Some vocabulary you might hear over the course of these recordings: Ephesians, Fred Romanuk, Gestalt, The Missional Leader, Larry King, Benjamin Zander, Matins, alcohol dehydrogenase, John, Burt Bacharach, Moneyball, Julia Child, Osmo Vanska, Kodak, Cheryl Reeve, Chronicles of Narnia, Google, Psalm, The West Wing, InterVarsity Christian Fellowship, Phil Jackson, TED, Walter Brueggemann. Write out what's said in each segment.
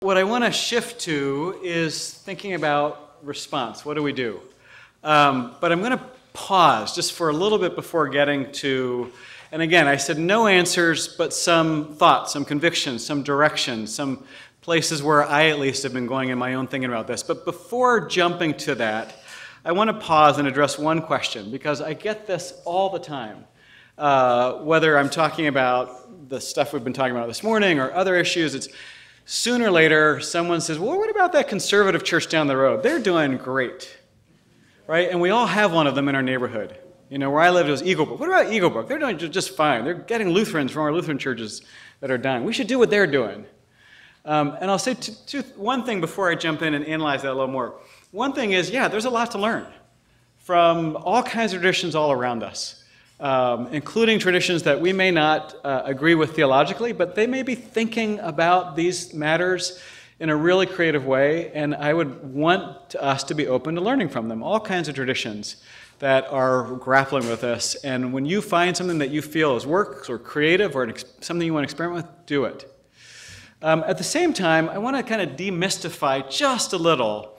What I want to shift to is thinking about response. What do we do? But I'm going to pause just for a little bit before getting to, and again, I said no answers, but some thoughts, some convictions, some direction, some places where I at least have been going in my own thinking about this. But before jumping to that, I want to pause and address one question, because I get this all the time, whether I'm talking about the stuff we've been talking about this morning or other issues. It's sooner or later, someone says, well, what about that conservative church down the road? They're doing great, right? And we all have one of them in our neighborhood. You know, where I lived was Eagle Brook. What about Eagle Brook? They're doing just fine. They're getting Lutherans from our Lutheran churches that are dying. We should do what they're doing. And I'll say one thing before I jump in and analyze that a little more. One thing is, yeah, there's a lot to learn from all kinds of traditions all around us, including traditions that we may not agree with theologically, but they may be thinking about these matters in a really creative way, and I would want us to be open to learning from them, all kinds of traditions that are grappling with this. And when you find something that you feel is works or creative or something you want to experiment with, do it. At the same time, I want to kind of demystify just a little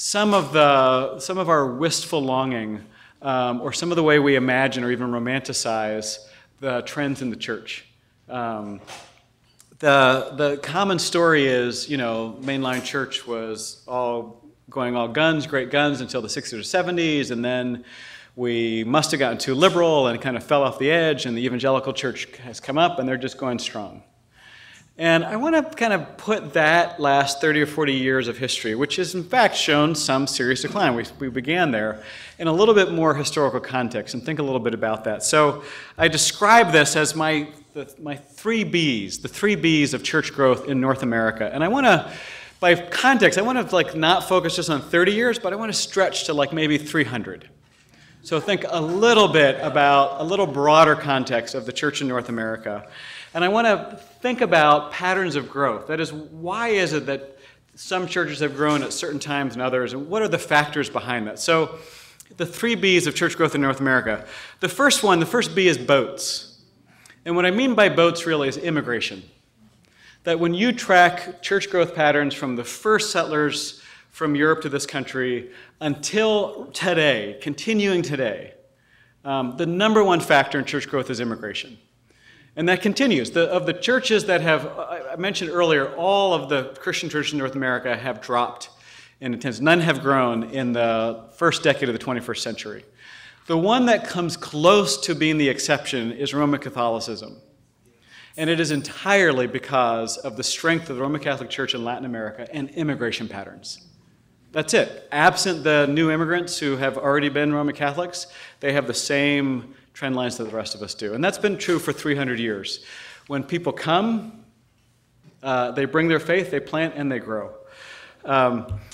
some of our wistful longing or some of the way we imagine or even romanticize the trends in the church. The common story is, you know, mainline church was all guns, great guns until the 60s or 70s, and then we must have gotten too liberal and kind of fell off the edge, and the evangelical church has come up and they're just going strong. And I want to kind of put that last 30 or 40 years of history, which has in fact shown some serious decline, we began there, in a little bit more historical context and think a little bit about that. So I describe this as my three B's, the three B's of church growth in North America. And I want to, by context, I want to like not focus just on 30 years, but I want to stretch to like maybe 300. So think a little bit about a little broader context of the church in North America. And I want to think about patterns of growth. That is, why is it that some churches have grown at certain times and others, and what are the factors behind that? So the three B's of church growth in North America. The first one, the first B is boats. And what I mean by boats really is immigration. That when you track church growth patterns from the first settlers from Europe to this country until today, continuing today, the number one factor in church growth is immigration. And that continues. Of the churches that have, I mentioned earlier, all of the Christian churches in North America have dropped in attendance. None have grown in the first decade of the 21st century. The one that comes close to being the exception is Roman Catholicism. And it is entirely because of the strength of the Roman Catholic Church in Latin America and immigration patterns. That's it. Absent the new immigrants who have already been Roman Catholics, they have the same trend lines that the rest of us do. And that's been true for 300 years. When people come, they bring their faith, they plant, and they grow.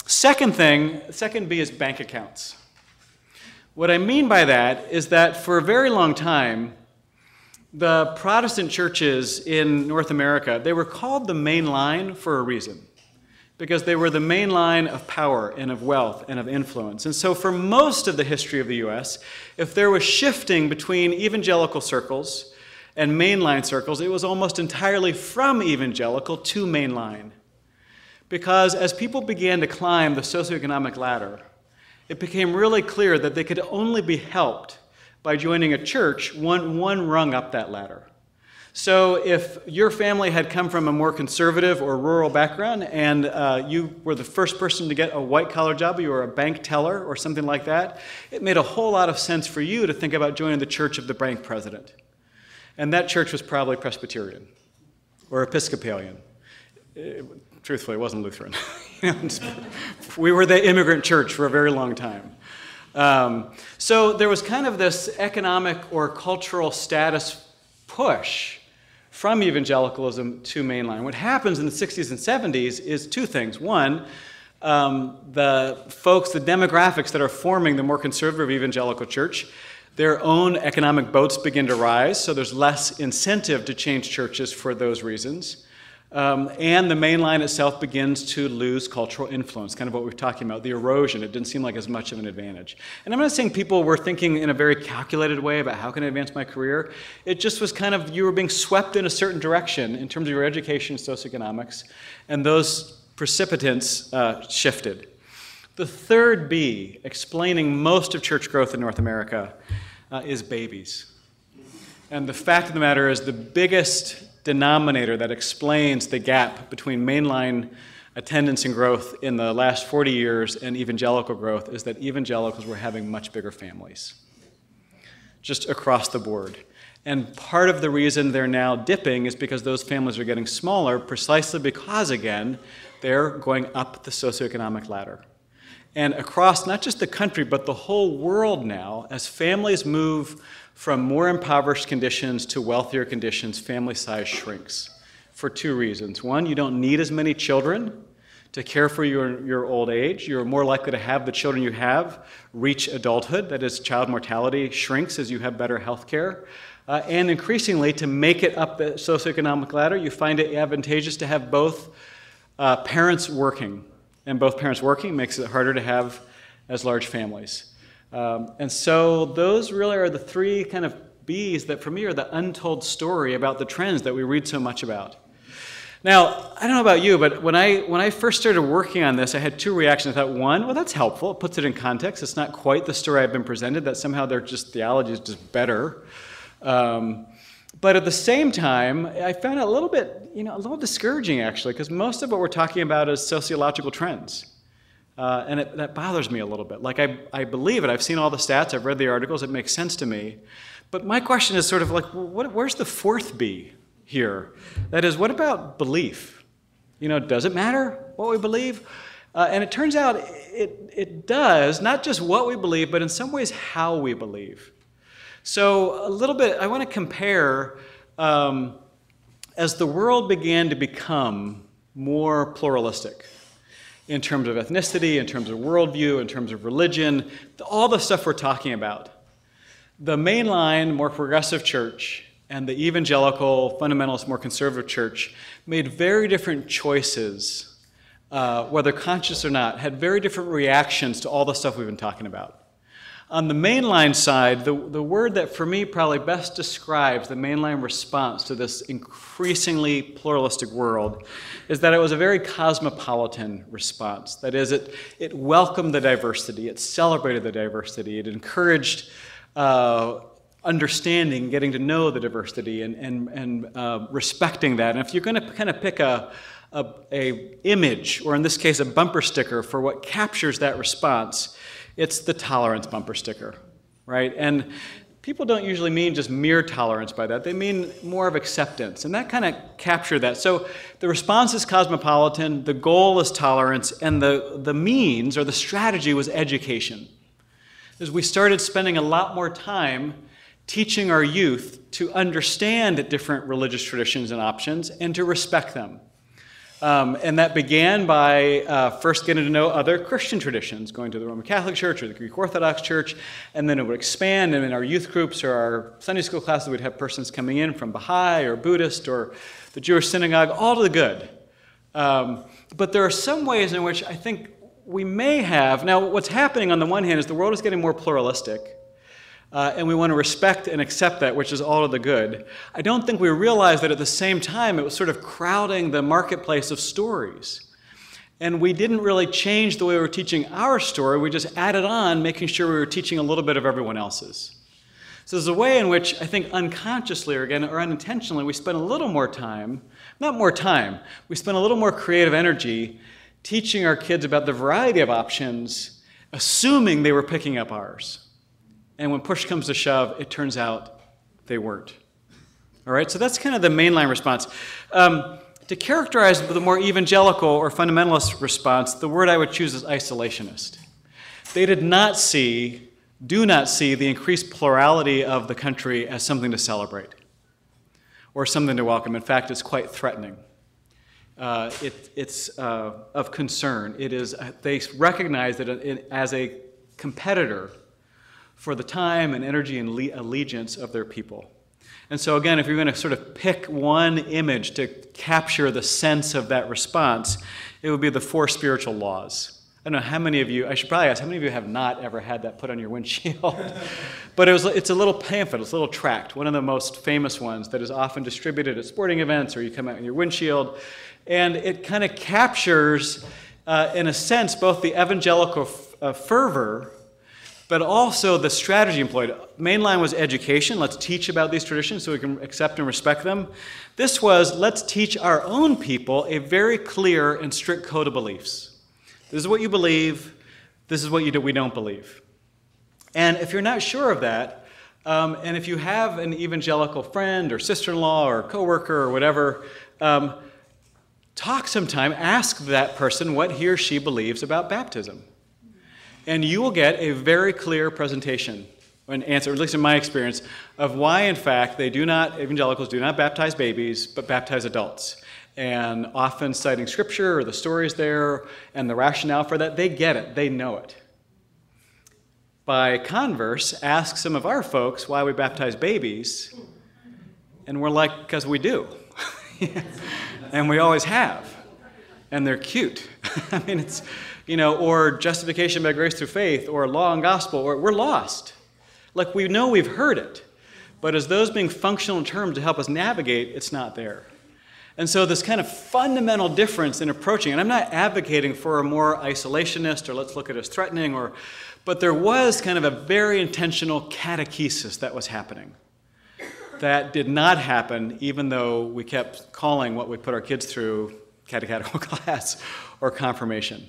Second B is bank accounts. What I mean by that is that for a very long time, the Protestant churches in North America, they were called the main line for a reason, because they were the main line of power and of wealth and of influence. And so for most of the history of the U.S., if there was shifting between evangelical circles and mainline circles, it was almost entirely from evangelical to mainline. Because as people began to climb the socioeconomic ladder, it became really clear that they could only be helped by joining a church one rung up that ladder. So if your family had come from a more conservative or rural background and you were the first person to get a white-collar job, you were a bank teller or something like that, it made a whole lot of sense for you to think about joining the church of the bank president. And that church was probably Presbyterian or Episcopalian. Truthfully, it wasn't Lutheran. We were the immigrant church for a very long time. So there was kind of this economic or cultural status push from evangelicalism to mainline. What happens in the 60s and 70s is two things. One, the demographics that are forming the more conservative evangelical church, their own economic boats begin to rise, so there's less incentive to change churches for those reasons. And the mainline itself begins to lose cultural influence, kind of what we were talking about, the erosion. It didn't seem like as much of an advantage. And I'm not saying people were thinking in a very calculated way about how can I advance my career. It just was kind of, you were being swept in a certain direction in terms of your education, socioeconomics, and those precipitants shifted. The third B, explaining most of church growth in North America, is babies. And the fact of the matter is the biggest denominator that explains the gap between mainline attendance and growth in the last 40 years and evangelical growth is that evangelicals were having much bigger families, just across the board. And part of the reason they're now dipping is because those families are getting smaller precisely because, again, they're going up the socioeconomic ladder. And across not just the country, but the whole world now, as families move from more impoverished conditions to wealthier conditions, family size shrinks for two reasons. One, you don't need as many children to care for your old age. You're more likely to have the children you have reach adulthood. That is, child mortality shrinks as you have better health care. And increasingly, to make it up the socioeconomic ladder, you find it advantageous to have both parents working. And both parents working makes it harder to have as large families. And so those really are the three kind of B's that for me are the untold story about the trends that we read so much about. Now, I don't know about you, but when I first started working on this, I had two reactions. I thought, one, well, that's helpful. It puts it in context. It's not quite the story I've been presented, that somehow their theology is just better. But at the same time, I found it a little bit, a little discouraging, actually, because most of what we're talking about is sociological trends. And that bothers me a little bit. Like, I believe it. I've seen all the stats. I've read the articles. It makes sense to me. But my question is sort of like, where's the fourth B here? That is, what about belief? Does it matter what we believe? And it turns out it does, not just what we believe, but in some ways how we believe. So a little bit, I want to compare, as the world began to become more pluralistic in terms of ethnicity, in terms of worldview, in terms of religion, all the stuff we're talking about, the mainline, more progressive church and the evangelical, fundamentalist, more conservative church made very different choices, whether conscious or not, had very different reactions to all the stuff we've been talking about. On the mainline side, the word that for me probably best describes the mainline response to this increasingly pluralistic world is that it was a very cosmopolitan response. That is, it welcomed the diversity, it celebrated the diversity, it encouraged understanding, getting to know the diversity, and respecting that. And if you're going to kind of pick a image, or in this case a bumper sticker, for what captures that response, it's the tolerance bumper sticker, right? And people don't usually mean just mere tolerance by that. They mean more of acceptance, and that kind of captured that. So the response is cosmopolitan, the goal is tolerance, and the means or the strategy was education. As we started spending a lot more time teaching our youth to understand different religious traditions and options and to respect them. And that began by first getting to know other Christian traditions, going to the Roman Catholic Church or the Greek Orthodox Church, and then it would expand, and in our youth groups or our Sunday school classes, we'd have persons coming in from Baha'i or Buddhist or the Jewish synagogue, all to the good. But there are some ways in which I think we may have, now what's happening on the one hand is the world is getting more pluralistic, and we want to respect and accept that, which is all of the good. I don't think we realize that at the same time, it was sort of crowding the marketplace of stories. And we didn't really change the way we were teaching our story. We just added on, making sure we were teaching a little bit of everyone else's. So there's a way in which I think unconsciously, or again, or unintentionally, we spend a little more time, not more time, we spend a little more creative energy teaching our kids about the variety of options, assuming they were picking up ours. And when push comes to shove, it turns out they weren't. All right, so that's kind of the mainline response. To characterize the more evangelical or fundamentalist response, the word I would choose is isolationist. They do not see the increased plurality of the country as something to celebrate or something to welcome. In fact, it's quite threatening. It's of concern. It is, they recognize that it as a competitor for the time and energy and allegiance of their people. And so again, if you're going to sort of pick one image to capture the sense of that response, it would be the four spiritual laws. I don't know how many of you, I should probably ask, how many of you have not ever had that put on your windshield? But it's a little pamphlet, it's a little tract, one of the most famous ones that is often distributed at sporting events, or you come out in your windshield, And it kind of captures, in a sense, both the evangelical fervor, but also the strategy employed. Mainline was education. Let's teach about these traditions so we can accept and respect them. This was, let's teach our own people a very clear and strict code of beliefs. This is what you believe. This is what you do, we don't believe. And if you're not sure of that, and if you have an evangelical friend or sister-in-law or coworker or whatever, talk sometime, ask that person what he or she believes about baptism. And you will get a very clear presentation, or an answer, at least in my experience, of why, in fact, they do not, evangelicals do not baptize babies, but baptize adults. And often citing scripture or the stories there and the rationale for that, they get it, they know it. By converse, ask some of our folks why we baptize babies, and we're like, because we do. And we always have. And they're cute. I mean, it's, you know, or justification by grace through faith, or law and gospel, or we're lost. Like, we know we've heard it, but as those being functional terms to help us navigate, it's not there. And so this kind of fundamental difference in approaching, and I'm not advocating for a more isolationist or let's look at it as threatening, or, but there was kind of a very intentional catechesis that was happening. That did not happen, even though we kept calling what we put our kids through catechetical class or confirmation.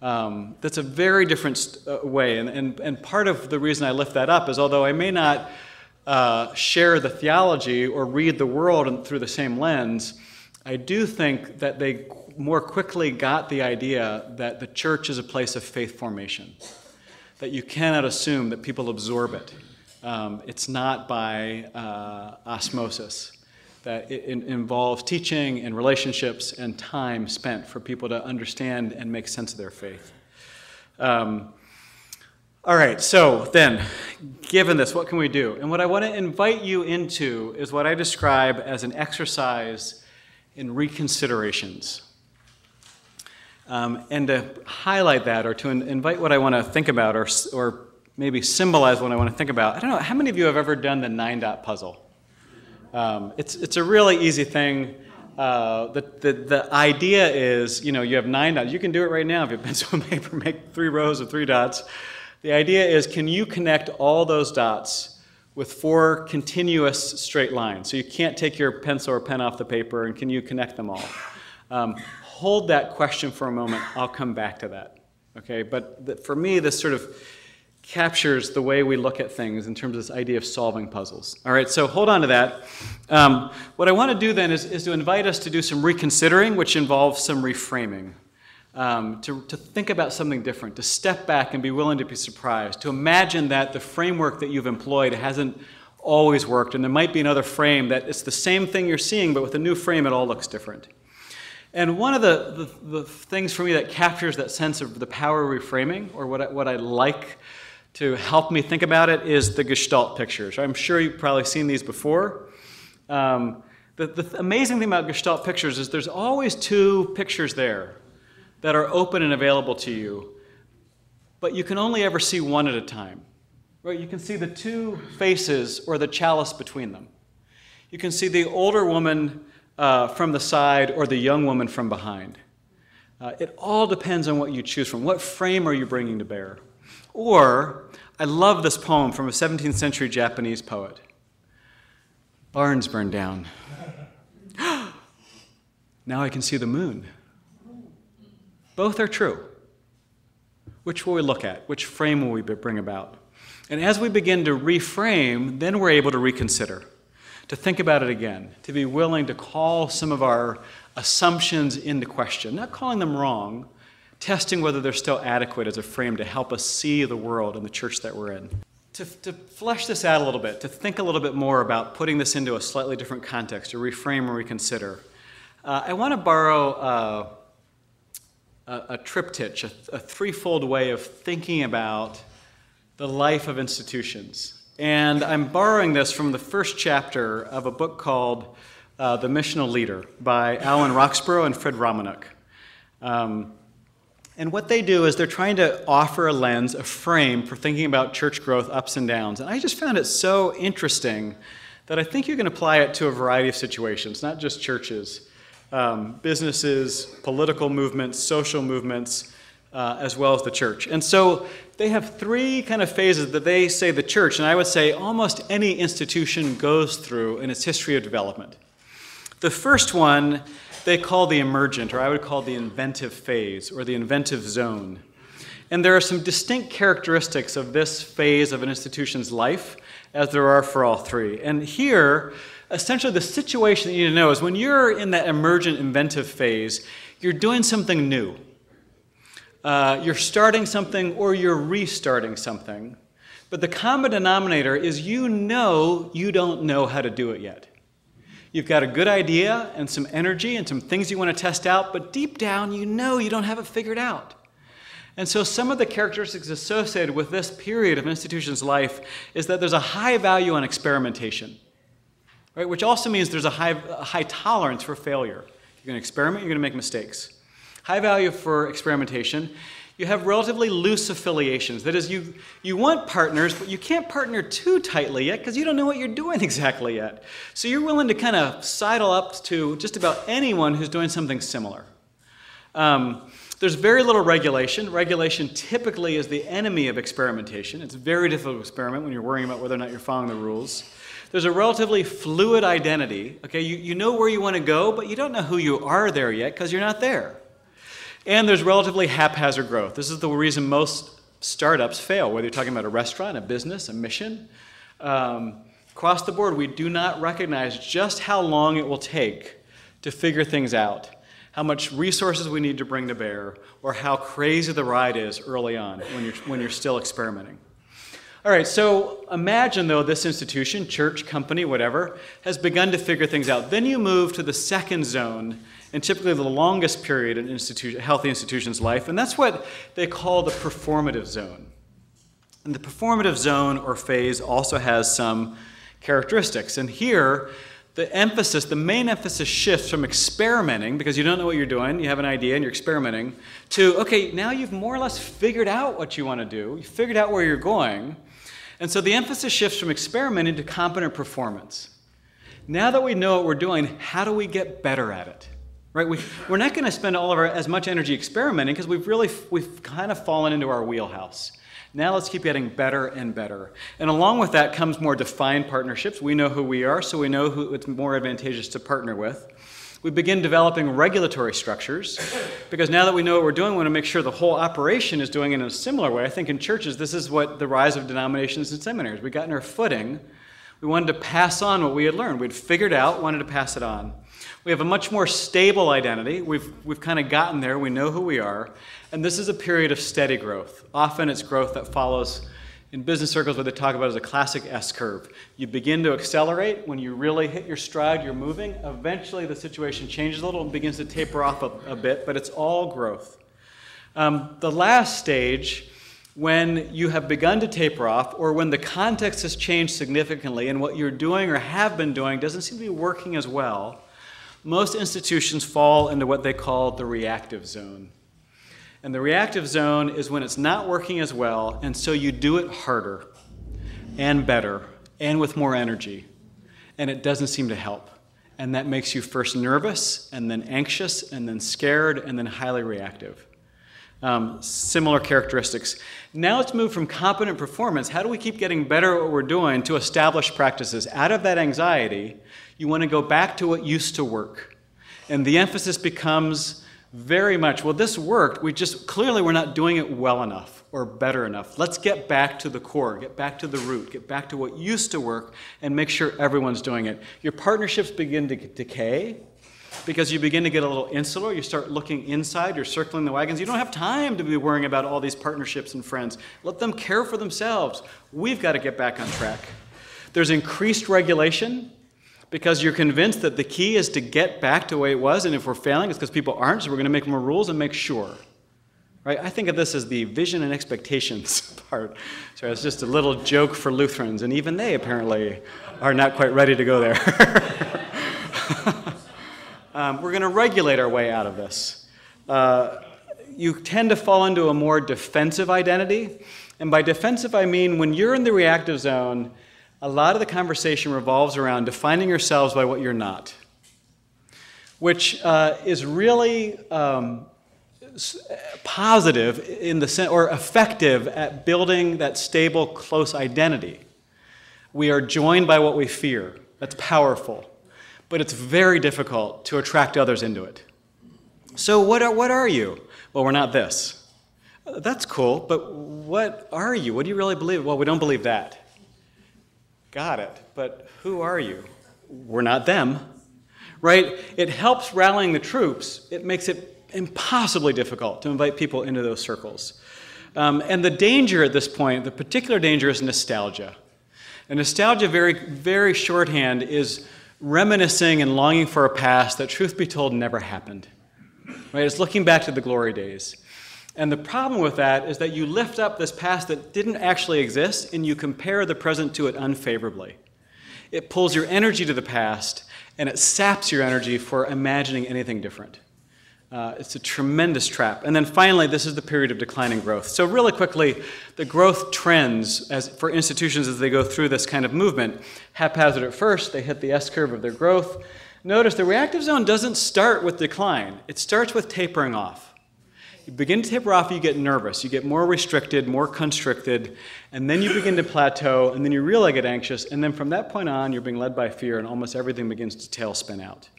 That's a very different way, and part of the reason I lift that up is although I may not share the theology or read the world through the same lens, I do think that they more quickly got the idea that the church is a place of faith formation, that you cannot assume that people absorb it. It's not by osmosis, that it involves teaching and relationships and time spent for people to understand and make sense of their faith. All right, so then, given this, what can we do? And what I want to invite you into is what I describe as an exercise in reconsiderations. And to highlight that, or to invite what I want to think about, or maybe symbolize what I want to think about. I don't know, how many of you have ever done the 9-dot puzzle? It's a really easy thing. The idea is, you know, you have 9 dots. You can do it right now if you have pencil and paper, make 3 rows of 3 dots. The idea is, can you connect all those dots with 4 continuous straight lines? So you can't take your pencil or pen off the paper, and can you connect them all? Hold that question for a moment. I'll come back to that, okay? But for me, this sort of captures the way we look at things in terms of this idea of solving puzzles. All right, so hold on to that. What I want to do then is to invite us to do some reconsidering, which involves some reframing, to think about something different, to step back and be willing to be surprised, to imagine that the framework that you've employed hasn't always worked, and there might be another frame that it's the same thing you're seeing, but with a new frame, it all looks different. And one of the things for me that captures that sense of the power of reframing, or what I like to help me think about it, is the Gestalt pictures. I'm sure you've probably seen these before. The amazing thing about Gestalt pictures is there's always 2 pictures there that are open and available to you, but you can only ever see one at a time. Right? You can see the 2 faces or the chalice between them. You can see the older woman from the side or the young woman from behind. It all depends on what you choose from. What frame are you bringing to bear? Or, I love this poem from a 17th century Japanese poet. Barns burned down. Now I can see the moon. Both are true. Which will we look at? Which frame will we bring about? And as we begin to reframe, then we're able to reconsider, to think about it again, to be willing to call some of our assumptions into question, not calling them wrong, testing whether they're still adequate as a frame to help us see the world and the church that we're in. To flesh this out a little bit, to think a little bit more about putting this into a slightly different context, to reframe or reconsider, I want to borrow a triptych, a threefold way of thinking about the life of institutions. And I'm borrowing this from the first chapter of a book called The Missional Leader by Alan Roxborough and Fred Romanuk. And what they do is they're trying to offer a lens, a frame for thinking about church growth ups and downs. And I just found it so interesting that I think you can apply it to a variety of situations, not just churches. businesses, political movements, social movements, as well as the church. And so they have three kind of phases that they say the church, and I would say almost any institution goes through in its history of development. The first one they call the emergent, or I would call the inventive phase, or the inventive zone. And there are some distinct characteristics of this phase of an institution's life, as there are for all three. And here, essentially the situation that you need to know is when you're in that emergent inventive phase, you're doing something new. You're starting something or you're restarting something, but the common denominator is you know you don't know how to do it yet. You've got a good idea and some energy and some things you want to test out, but deep down you know you don't have it figured out. And so some of the characteristics associated with this period of an institution's life is that there's a high value on experimentation, right? Which also means there's a high tolerance for failure. You're going to experiment, you're going to make mistakes. High value for experimentation. You have relatively loose affiliations. That is, you want partners, but you can't partner too tightly yet because you don't know what you're doing exactly yet. So you're willing to kind of sidle up to just about anyone who's doing something similar. There's very little regulation. Regulation typically is the enemy of experimentation. It's very difficult to experiment when you're worrying about whether or not you're following the rules. There's a relatively fluid identity. Okay, you know where you want to go, but you don't know who you are there yet because you're not there. And there's relatively haphazard growth. This is the reason most startups fail, whether you're talking about a restaurant, a business, a mission. Across the board, we do not recognize just how long it will take to figure things out, how much resources we need to bring to bear, or how crazy the ride is early on when you're still experimenting. All right, so imagine, though, this institution, church, company, whatever, has begun to figure things out. Then you move to the second zone, and typically the longest period in a healthy institution's life, and that's what they call the performative zone. And the performative zone or phase also has some characteristics. And here, the main emphasis shifts from experimenting, because you don't know what you're doing, you have an idea and you're experimenting, to, okay, now you've more or less figured out what you want to do, you've figured out where you're going, and so the emphasis shifts from experimenting to competent performance. Now that we know what we're doing, how do we get better at it? Right? We're not going to spend as much energy experimenting because we've kind of fallen into our wheelhouse. Now let's keep getting better and better. And along with that comes more defined partnerships. We know who we are, so we know who it's more advantageous to partner with. We begin developing regulatory structures because now that we know what we're doing, we want to make sure the whole operation is doing it in a similar way. I think in churches, this is what the rise of denominations and seminaries. We got in our footing. We wanted to pass on what we had learned. We'd figured out, wanted to pass it on. We have a much more stable identity. We've kind of gotten there. We know who we are. And this is a period of steady growth. Often it's growth that follows in business circles what they talk about as a classic S-curve. You begin to accelerate. When you really hit your stride, you're moving. Eventually the situation changes a little and begins to taper off a bit, but it's all growth. The last stage, when you have begun to taper off or when the context has changed significantly and what you're doing or have been doing doesn't seem to be working as well, most institutions fall into what they call the reactive zone. And the reactive zone is when it's not working as well, and so you do it harder and better and with more energy, and it doesn't seem to help. And that makes you first nervous, and then anxious, and then scared, and then highly reactive. Similar characteristics. Now let's move from competent performance, how do we keep getting better at what we're doing, to established practices. Out of that anxiety, you want to go back to what used to work. And the emphasis becomes very much, well, this worked, clearly we're not doing it well enough or better enough. Let's get back to the core, get back to the root, get back to what used to work and make sure everyone's doing it. Your partnerships begin to decay, because you begin to get a little insular, you start looking inside, you're circling the wagons. You don't have time to be worrying about all these partnerships and friends. Let them care for themselves. We've got to get back on track. There's increased regulation because you're convinced that the key is to get back to the way it was, and if we're failing, it's because people aren't, so we're going to make more rules and make sure. Right? I think of this as the vision and expectations part. So it's just a little joke for Lutherans, and even they apparently are not quite ready to go there. We're going to regulate our way out of this. You tend to fall into a more defensive identity. And by defensive, I mean when you're in the reactive zone, a lot of the conversation revolves around defining yourselves by what you're not. which is really positive in the sense, or effective at building that stable, close identity. We are joined by what we fear. That's powerful. But it's very difficult to attract others into it. So what are you? Well, we're not this. That's cool, but what are you? What do you really believe? Well, we don't believe that. Got it, but who are you? We're not them, right? It helps rallying the troops. It makes it impossibly difficult to invite people into those circles. And the danger at this point, the particular danger is nostalgia. And nostalgia, very, very shorthand, is reminiscing and longing for a past that, truth be told, never happened. Right? It's looking back to the glory days. And the problem with that is that you lift up this past that didn't actually exist and you compare the present to it unfavorably. It pulls your energy to the past and it saps your energy for imagining anything different. It's a tremendous trap. And then finally, this is the period of declining growth. So really quickly, the growth trends for institutions as they go through this kind of movement, haphazard at first, they hit the S-curve of their growth. Notice the reactive zone doesn't start with decline. It starts with tapering off. You begin to taper off, you get nervous, you get more restricted, more constricted, and then you begin to plateau, and then you really get anxious, and then from that point on, you're being led by fear, and almost everything begins to tailspin out.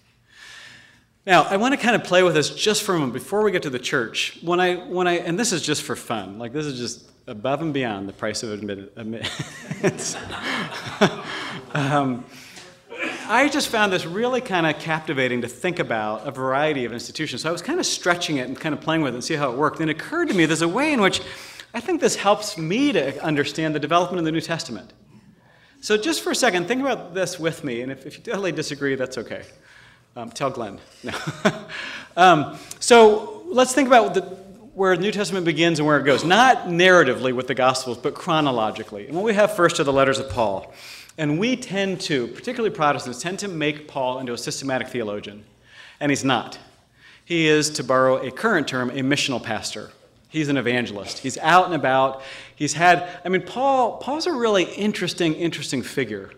Now, I want to kind of play with this just for a moment before we get to the church. And this is just for fun, like this is just above and beyond the price of admittance. I just found this really kind of captivating to think about a variety of institutions. So I was kind of stretching it and kind of playing with it and see how it worked. And it occurred to me there's a way in which I think this helps me to understand the development of the New Testament. So just for a second, think about this with me. And if you totally disagree, that's okay. Tell Glenn. No. So let's think about where the New Testament begins and where it goes. Not narratively with the Gospels, but chronologically. And what we have first are the letters of Paul. And we tend to, particularly Protestants, tend to make Paul into a systematic theologian. And he's not. He is, to borrow a current term, a missional pastor. He's an evangelist. He's out and about. He's had, I mean, Paul's a really interesting figure.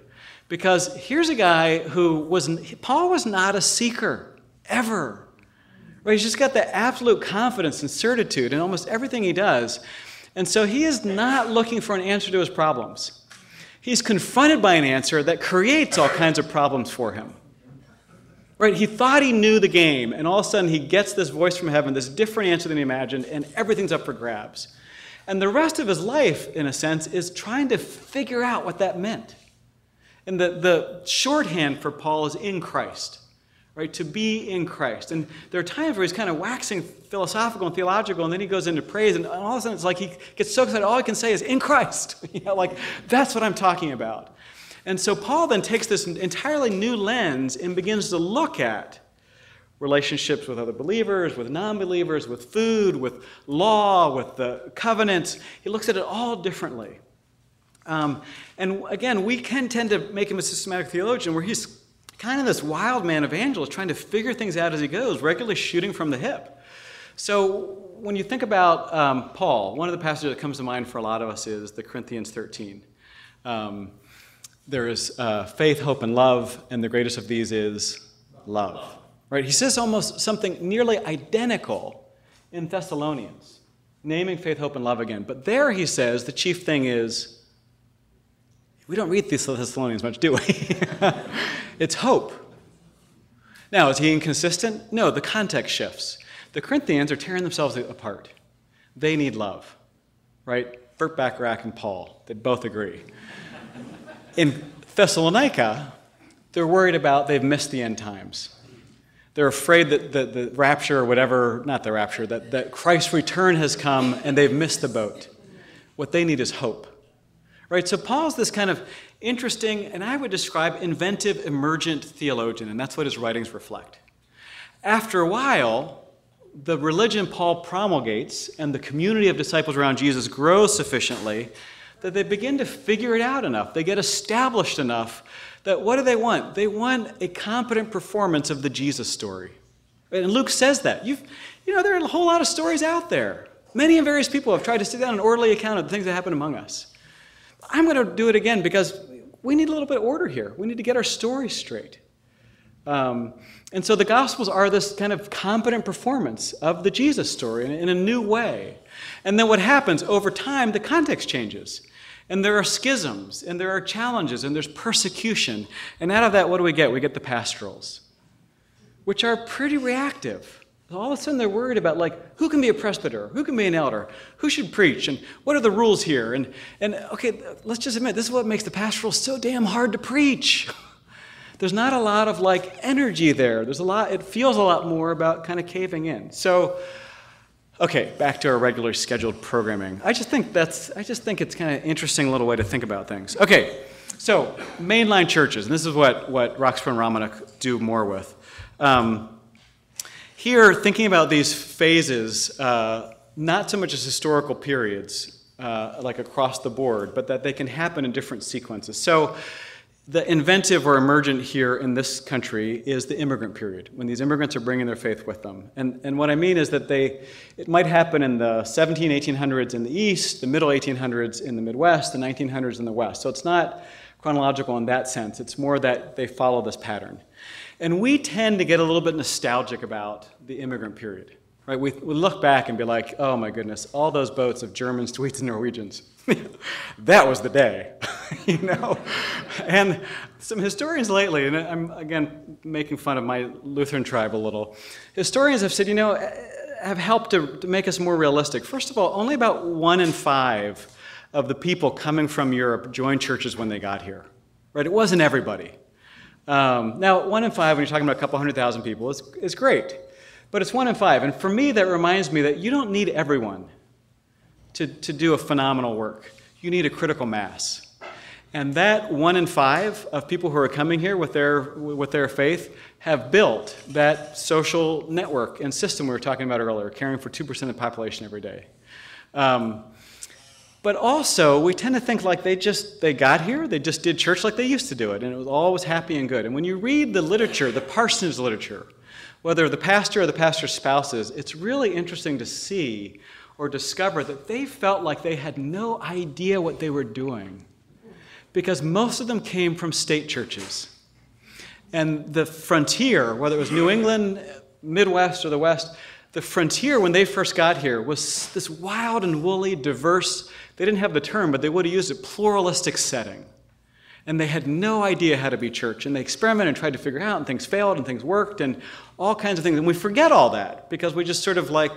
Because here's a guy who Paul was not a seeker, ever. Right? He's just got the absolute confidence and certitude in almost everything he does. And so he is not looking for an answer to his problems. He's confronted by an answer that creates all kinds of problems for him. Right? He thought he knew the game, and all of a sudden he gets this voice from heaven, this different answer than he imagined, and everything's up for grabs. And the rest of his life, in a sense, is trying to figure out what that meant. And the shorthand for Paul is in Christ, right? To be in Christ. And there are times where he's kind of waxing philosophical and theological, and then he goes into praise, and all of a sudden it's like he gets so excited, all he can say is, in Christ. You know, like, that's what I'm talking about. And so Paul then takes this entirely new lens and begins to look at relationships with other believers, with non-believers, with food, with law, with the covenants. He looks at it all differently. And again, we can tend to make him a systematic theologian where he's kind of this wild man evangelist trying to figure things out as he goes, regularly shooting from the hip. So when you think about Paul, one of the passages that comes to mind for a lot of us is the Corinthians 13. There is faith, hope, and love, and the greatest of these is love. Right? He says almost something nearly identical in Thessalonians, naming faith, hope, and love again. But there he says the chief thing is, we don't read these Thessalonians much, do we? It's hope. Now, is he inconsistent? No, the context shifts. The Corinthians are tearing themselves apart. They need love, right? Burt Bacharach and Paul, they both agree. In Thessalonica, they're worried about they've missed the end times. They're afraid that the rapture or whatever, not the rapture, that Christ's return has come and they've missed the boat. What they need is hope. Right, so Paul's this kind of interesting, and I would describe inventive, emergent theologian, and that's what his writings reflect. After a while, the religion Paul promulgates and the community of disciples around Jesus grows sufficiently that they begin to figure it out enough. They get established enough that what do they want? They want a competent performance of the Jesus story. And Luke says that. There are a whole lot of stories out there. Many and various people have tried to sit down an orderly account of the things that happened among us. I'm going to do it again because we need a little bit of order here. We need to get our story straight. And so the Gospels are this kind of competent performance of the Jesus story in a new way. And then what happens over time, the context changes. And there are schisms, and there are challenges, and there's persecution. And out of that, what do we get? We get the pastorals, which are pretty reactive. All of a sudden, they're worried about, like, who can be a presbyter? Who can be an elder? Who should preach? And what are the rules here? And okay, let's just admit, this is what makes the pastoral so damn hard to preach. There's not a lot of, like, energy there. There's a lot, it feels a lot more about kind of caving in. So, okay, back to our regularly scheduled programming. I just think it's kind of an interesting little way to think about things. Okay, so mainline churches, and this is what Roxborough and Romanuk do more with. Here, thinking about these phases, not so much as historical periods, like across the board, but that they can happen in different sequences. So the inventive or emergent here in this country is the immigrant period, when these immigrants are bringing their faith with them. And what I mean is that it might happen in the 1700s, 1800s in the East, the middle 1800s in the Midwest, the 1900s in the West. So it's not chronological in that sense. It's more that they follow this pattern. And we tend to get a little bit nostalgic about the immigrant period, right? We look back and be like, oh my goodness, all those boats of Germans, Swedes, and Norwegians. That was the day, you know? And some historians lately, and I'm, again, making fun of my Lutheran tribe a little, historians have said, you know, have helped to make us more realistic. First of all, only about 1 in 5 of the people coming from Europe joined churches when they got here, right? It wasn't everybody. Now, 1 in 5, when you're talking about a couple 100,000 people, is great. But it's 1 in 5. And for me, that reminds me that you don't need everyone to do a phenomenal work. You need a critical mass. And that 1 in 5 of people who are coming here with their faith have built that social network and system we were talking about earlier, caring for 2% of the population every day. But also, we tend to think like they got here, they just did church like they used to do it, and it was always happy and good. And when you read the literature, the parsonage literature, whether the pastor or the pastor's spouses, it's really interesting to see or discover that they felt like they had no idea what they were doing, because most of them came from state churches. And the frontier, whether it was New England, Midwest, or the West, the frontier, when they first got here, was this wild and woolly, diverse, they didn't have the term, but they would have used it, pluralistic setting. And they had no idea how to be church, and they experimented and tried to figure it out, and things failed, and things worked, and all kinds of things. And we forget all that, because we just sort of like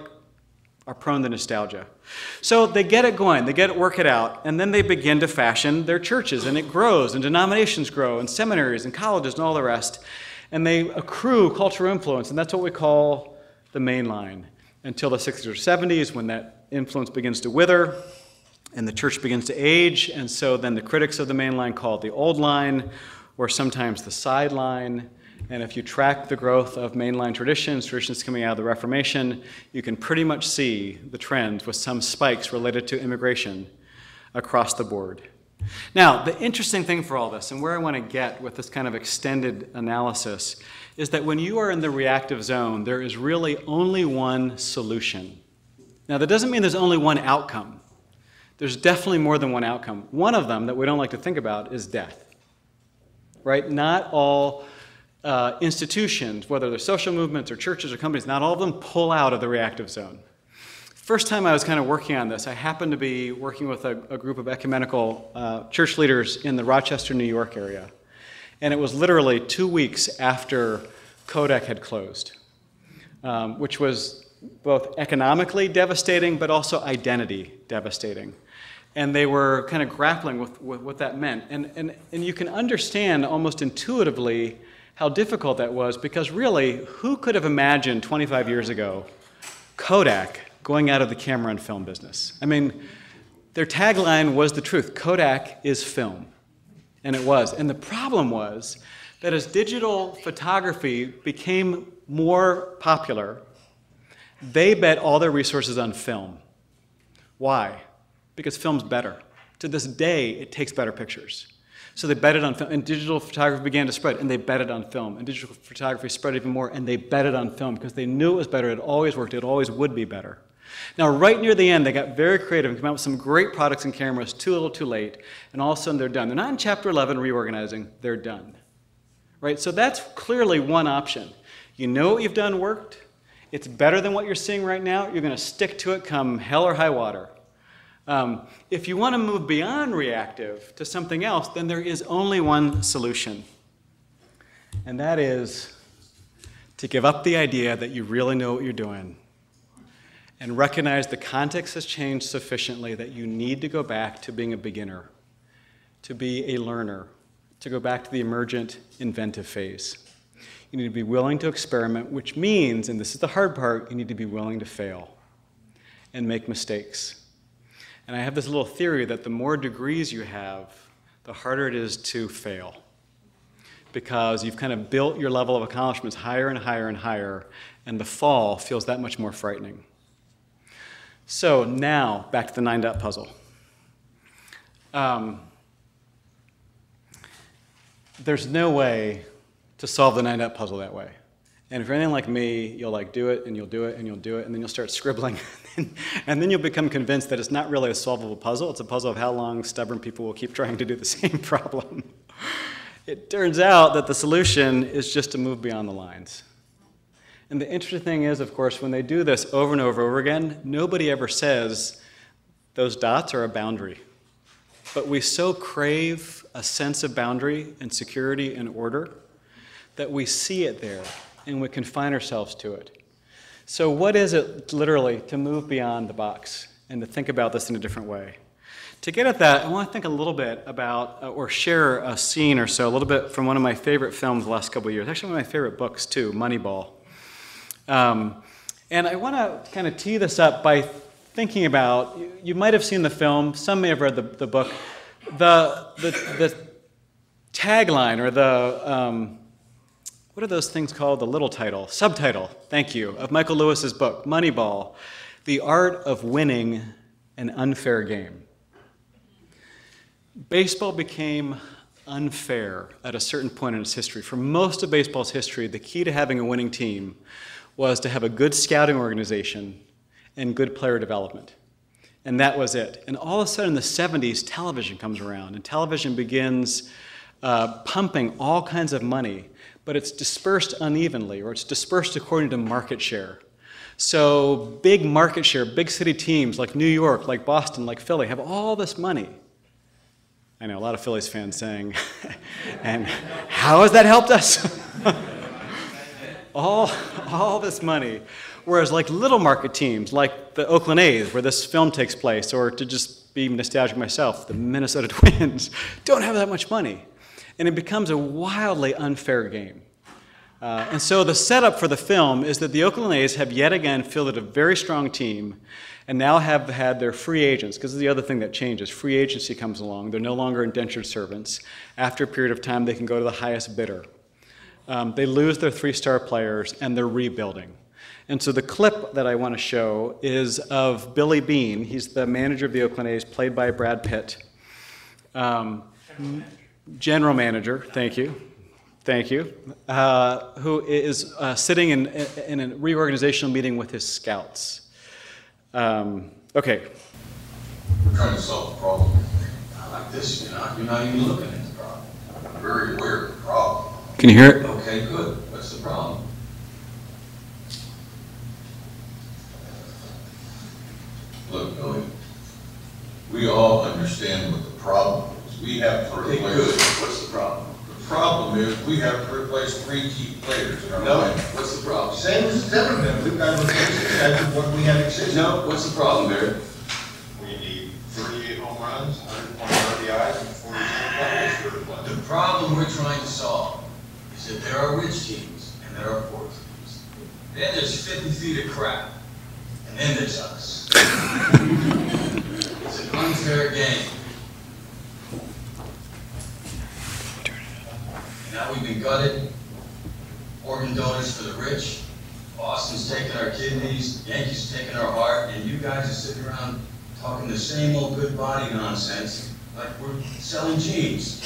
are prone to nostalgia. So they get it going, they get it, work it out, and then they begin to fashion their churches, and it grows, and denominations grow, and seminaries, and colleges, and all the rest. And they accrue cultural influence, and that's what we call the main line, until the 60s or 70s, when that influence begins to wither and the church begins to age. And so then the critics of the main line call it the old line, or sometimes the sideline. And if you track the growth of mainline traditions coming out of the Reformation, you can pretty much see the trend with some spikes related to immigration across the board. Now, the interesting thing for all this, and where I want to get with this kind of extended analysis, is that when you are in the reactive zone, there is really only one solution. Now, that doesn't mean there's only one outcome. There's definitely more than one outcome. One of them that we don't like to think about is death, right? Not all institutions, whether they're social movements or churches or companies, not all of them pull out of the reactive zone. First time I was kind of working on this, I happened to be working with a group of ecumenical church leaders in the Rochester, New York area. And it was literally 2 weeks after Kodak had closed, which was both economically devastating, but also identity devastating. And they were kind of grappling with what that meant. And you can understand almost intuitively how difficult that was, because really, who could have imagined 25 years ago Kodak going out of the camera and film business? I mean, their tagline was the truth. Kodak is film. And it was. And the problem was that as digital photography became more popular, they bet all their resources on film. Why? Because film's better. To this day, it takes better pictures. So they bet it on film, and digital photography began to spread, and they bet it on film, and digital photography spread even more, and they bet it on film, because they knew it was better, it always worked, it always would be better. Now, right near the end, they got very creative and came out with some great products and cameras, too little, too late, and all of a sudden they're done. They're not in Chapter 11 reorganizing, they're done. right? So that's clearly one option. You know what you've done worked. It's better than what you're seeing right now. You're going to stick to it come hell or high water. If you want to move beyond reactive to something else, then there is only one solution. And that is to give up the idea that you really know what you're doing and recognize the context has changed sufficiently that you need to go back to being a beginner, to be a learner, to go back to the emergent inventive phase. You need to be willing to experiment, which means, and this is the hard part, you need to be willing to fail and make mistakes. And I have this little theory that the more degrees you have, the harder it is to fail, because you've kind of built your level of accomplishments higher and higher and higher, and the fall feels that much more frightening. So now, back to the 9-dot puzzle. There's no way to solve the 9-dot puzzle that way. And if you're anything like me, you'll like do it, and you'll do it, and you'll do it, and then you'll start scribbling. And then you'll become convinced that it's not really a solvable puzzle. It's a puzzle of how long stubborn people will keep trying to do the same problem. It turns out that the solution is just to move beyond the lines. And the interesting thing is, of course, when they do this over and over again, nobody ever says those dots are a boundary. But we so crave a sense of boundary and security and order that we see it there and we confine ourselves to it. So what is it literally to move beyond the box and to think about this in a different way? To get at that, I want to think a little bit about, or share a scene or so, a little bit from one of my favorite films the last couple of years. Actually, one of my favorite books, too, Moneyball. And I want to kind of tee this up by thinking about, you might have seen the film, some may have read the book. The tagline, or the, what are those things called? The little title, subtitle, thank you, of Michael Lewis's book, Moneyball, The Art of Winning an Unfair Game. Baseball became unfair at a certain point in its history. For most of baseball's history, the key to having a winning team was to have a good scouting organization and good player development. And that was it. And all of a sudden, in the 70s, television comes around, and television begins pumping all kinds of money, but it's dispersed unevenly, or it's dispersed according to market share. So big market share, big city teams like New York, like Boston, like Philly, have all this money. I know a lot of Phillies fans saying, and how has that helped us? all this money. Whereas like little market teams, like the Oakland A's, where this film takes place, or to just be nostalgic myself, the Minnesota Twins, don't have that much money. And it becomes a wildly unfair game. And so the setup for the film is that the Oakland A's have yet again fielded a very strong team, and now have had their free agents, because the other thing that changes, free agency comes along, they're no longer indentured servants. After a period of time, they can go to the highest bidder. They lose their 3-star players, and they're rebuilding. And so the clip that I want to show is of Billy Bean. He's the manager of the Oakland A's, played by Brad Pitt. General manager, thank you. Thank you, who is sitting in a reorganizational meeting with his scouts. Okay. We're trying to solve a problem. Not like this, you're not even looking at the problem. I'm very aware of the problem. Can you hear it? Okay, good. What's the problem? Look, Billy, we all understand what the problem is. We have to replace. Okay, good. What's the problem? The problem is we have to replace 3 key players in our life. What's the problem? Same as the gentleman. We've got to replace exactly what we have existed. No, what's the problem, Barry? We need 38 home runs, 120 RBIs, and 47 players. The problem we're trying to solve is that there are rich teams and there are poor teams. Then there's 50 feet of crap, and then there's us. It's an unfair game. Now we've been gutted, organ donors for the rich, Boston's taking our kidneys, Yankees taking our heart, and you guys are sitting around talking the same old good body nonsense like we're selling jeans.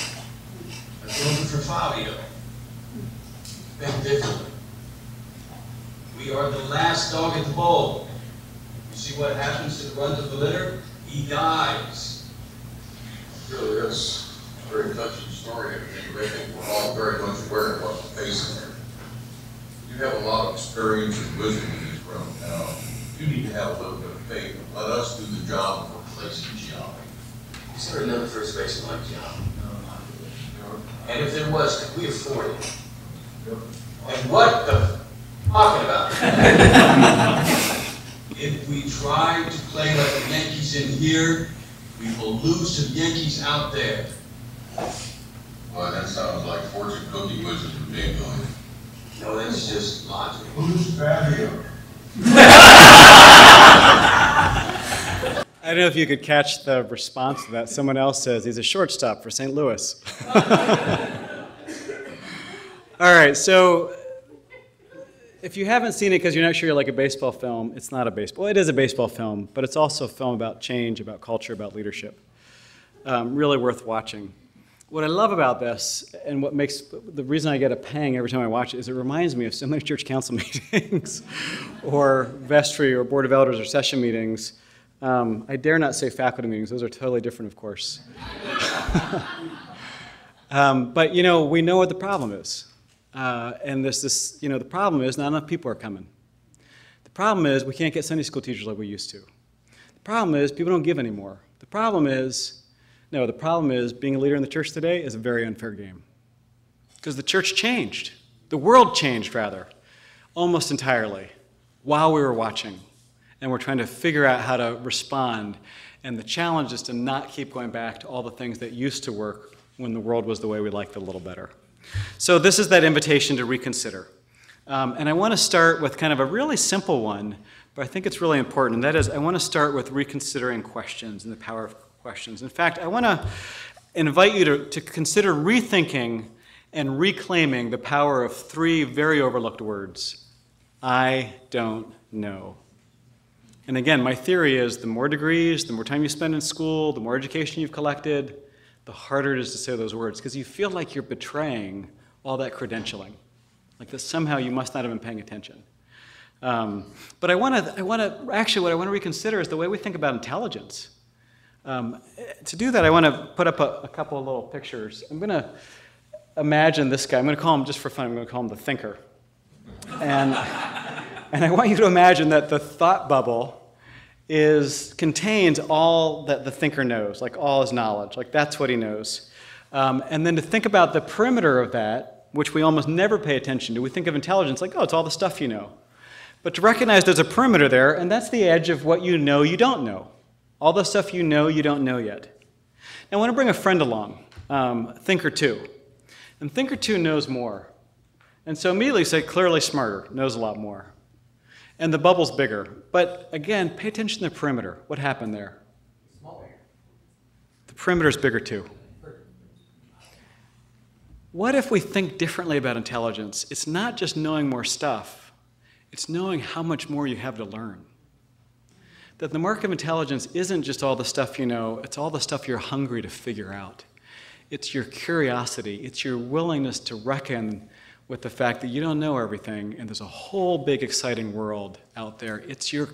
Like we're looking for Fabio. Think differently. We are the last dog at the bowl. You see what happens to the runt of the litter? He dies. It really is very touching. historian, and I think we're all very much aware of what's facing there. You have a lot of experience and wisdom in this room now. You need to have a little bit of faith. Let us do the job of replacing geology. Is there another first baseline like geology? No, not really. No. And if there was, could we afford it? No. And what the talking about? If we try to play like the Yankees in here, we will lose to the Yankees out there. Well, that sounds like fortune cookie wizard to me, Billy. No, that's just logic. Who's Fabio? I don't know if you could catch the response to that. Someone else says he's a shortstop for St. Louis. All right, so if you haven't seen it because you're not sure you like a baseball film, it's not a baseball. Well, it is a baseball film, but it's also a film about change, about culture, about leadership. Really worth watching. What I love about this, and what makes the reason I get a pang every time I watch it, is it reminds me of so many church council meetings, or vestry, or board of elders, or session meetings. I dare not say faculty meetings; those are totally different, of course. But you know, we know what the problem is, and you know, the problem is not enough people are coming. The problem is we can't get Sunday school teachers like we used to. The problem is people don't give anymore. The problem is. No, the problem is being a leader in the church today is a very unfair game. Because the church changed. The world changed, rather, almost entirely while we were watching. And we're trying to figure out how to respond. And the challenge is to not keep going back to all the things that used to work when the world was the way we liked it a little better. So this is that invitation to reconsider. And I want to start with kind of a really simple one, but I think it's really important. And that is, I want to start with reconsidering questions and the power of questions. In fact, I want to invite you to consider rethinking and reclaiming the power of three very overlooked words. I don't know. And again, my theory is the more degrees, the more time you spend in school, the more education you've collected, the harder it is to say those words, because you feel like you're betraying all that credentialing, like that somehow you must not have been paying attention. But actually what I want to reconsider is the way we think about intelligence. To do that, I want to put up a couple of little pictures. I'm going to imagine this guy. I'm going to call him, just for fun, I'm going to call him the thinker. And I want you to imagine that the thought bubble contains all that the thinker knows, like all his knowledge, like that's what he knows. And then to think about the perimeter of that, which we almost never pay attention to. We think of intelligence like, oh, it's all the stuff you know. But to recognize there's a perimeter there, and that's the edge of what you know you don't know. All the stuff you don't know yet. Now, I want to bring a friend along, Thinker 2. And Thinker 2 knows more. And so immediately say, clearly smarter, knows a lot more. And the bubble's bigger. But again, pay attention to the perimeter. What happened there? Smaller. The perimeter's bigger too. What if we think differently about intelligence? It's not just knowing more stuff. It's knowing how much more you have to learn. That the mark of intelligence isn't just all the stuff you know, it's all the stuff you're hungry to figure out. It's your curiosity, it's your willingness to reckon with the fact that you don't know everything and there's a whole big exciting world out there. It's your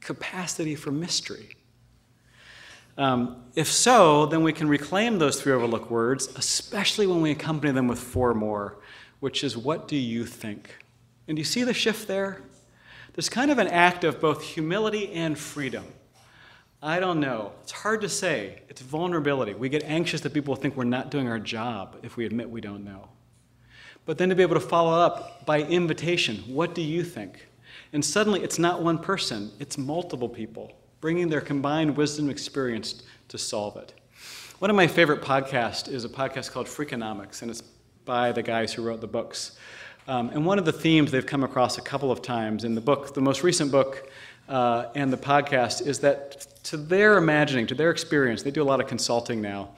capacity for mystery. If so, then we can reclaim those three overlooked words, especially when we accompany them with four more, which is what do you think? And do you see the shift there? There's kind of an act of both humility and freedom. I don't know. It's hard to say. It's vulnerability. We get anxious that people think we're not doing our job if we admit we don't know. But then to be able to follow up by invitation, what do you think? And suddenly it's not one person, it's multiple people bringing their combined wisdom experience to solve it. One of my favorite podcasts is a podcast called Freakonomics, and it's by the guys who wrote the books. And one of the themes they've come across a couple of times in the book, the most recent book and the podcast, is that to their imagining, to their experience, they do a lot of consulting now,